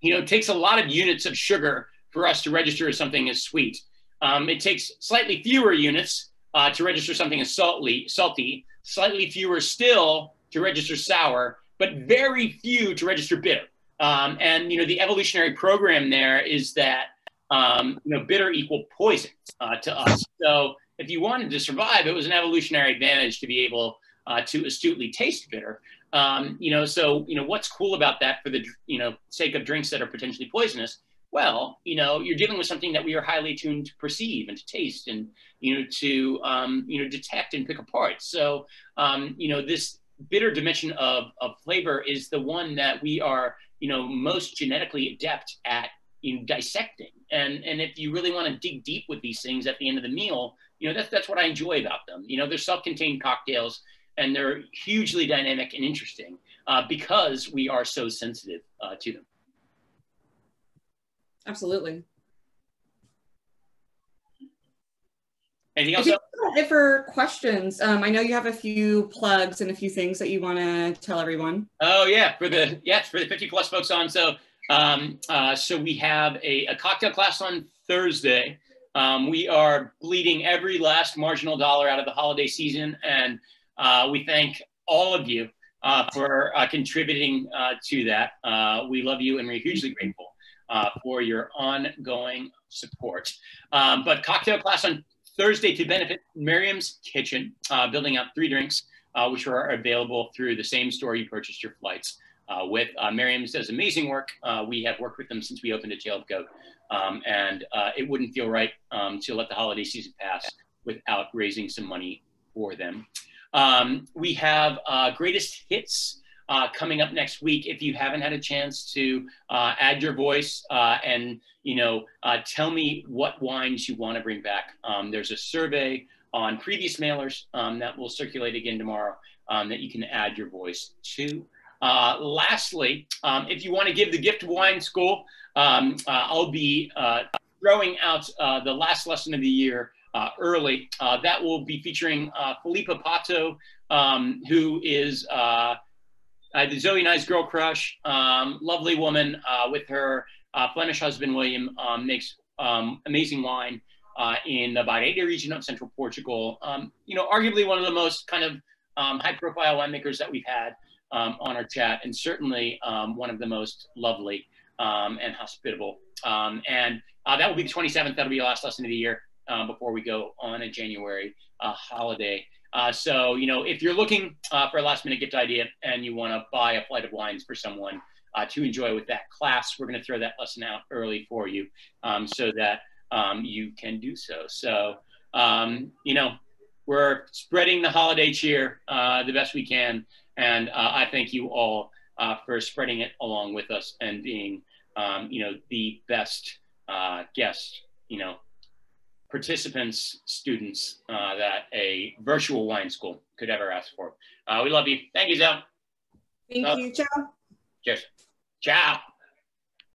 you know, it takes a lot of units of sugar for us to register something as sweet. Um, it takes slightly fewer units uh, to register something as salty, salty, slightly fewer still to register sour, but very few to register bitter. Um, and, you know, the evolutionary program there is that, um, you know, bitter equal poison uh, to us. So if you wanted to survive, it was an evolutionary advantage to be able uh, to astutely taste bitter. Um, you know, so, you know, what's cool about that for the, you know, sake of drinks that are potentially poisonous? Well, you know, you're dealing with something that we are highly tuned to perceive and to taste and, you know, to, um, you know, detect and pick apart. So, um, you know, this bitter dimension of, of flavor is the one that we are, you know, most genetically adept at in dissecting. And, and if you really want to dig deep with these things at the end of the meal, you know, that's, that's what I enjoy about them. You know, they're self-contained cocktails and they're hugely dynamic and interesting uh, because we are so sensitive uh, to them. Absolutely. Anything else? If for questions, um, I know you have a few plugs and a few things that you want to tell everyone. Oh yeah, for the yes for the fifty plus folks on. So um, uh, so we have a, a cocktail class on Thursday. Um, we are bleeding every last marginal dollar out of the holiday season, and uh, we thank all of you uh, for uh, contributing uh, to that. Uh, we love you, and we're hugely grateful Uh, for your ongoing support. Um, but cocktail class on Thursday to benefit Miriam's Kitchen, uh, building out three drinks, uh, which are available through the same store you purchased your flights uh, with. Uh, Miriam's does amazing work. Uh, we have worked with them since we opened a Tailed Goat, um, and uh, it wouldn't feel right um, to let the holiday season pass without raising some money for them. Um, we have uh, Greatest Hits Uh, coming up next week. If you haven't had a chance to uh, add your voice uh, and, you know, uh, tell me what wines you want to bring back. Um, there's a survey on previous mailers um, that will circulate again tomorrow um, that you can add your voice to. Uh, lastly, um, if you want to give the gift of wine school, um, uh, I'll be uh, throwing out uh, the last lesson of the year Uh, early. Uh, that will be featuring uh, Filippa Pato, um, who is uh, Uh, the Zoe and I's girl crush, um, lovely woman uh, with her uh, Flemish husband, William, um, makes um, amazing wine uh, in the Bahia region of central Portugal. Um, you know, arguably one of the most kind of um, high profile winemakers that we've had um, on our chat, and certainly um, one of the most lovely um, and hospitable. Um, and uh, that will be the twenty-seventh. That'll be the last lesson of the year uh, before we go on a January uh, holiday. Uh, so, you know, if you're looking uh, for a last minute gift idea and you want to buy a flight of wines for someone uh, to enjoy with that class, we're going to throw that lesson out early for you um, so that um, you can do so. So, um, you know, we're spreading the holiday cheer uh, the best we can. And uh, I thank you all uh, for spreading it along with us and being, um, you know, the best uh, guest, you know, participants, students uh, that a virtual wine school could ever ask for. Uh, we love you. Thank you, Zoe. Thank uh, you, ciao. Cheers. Ciao.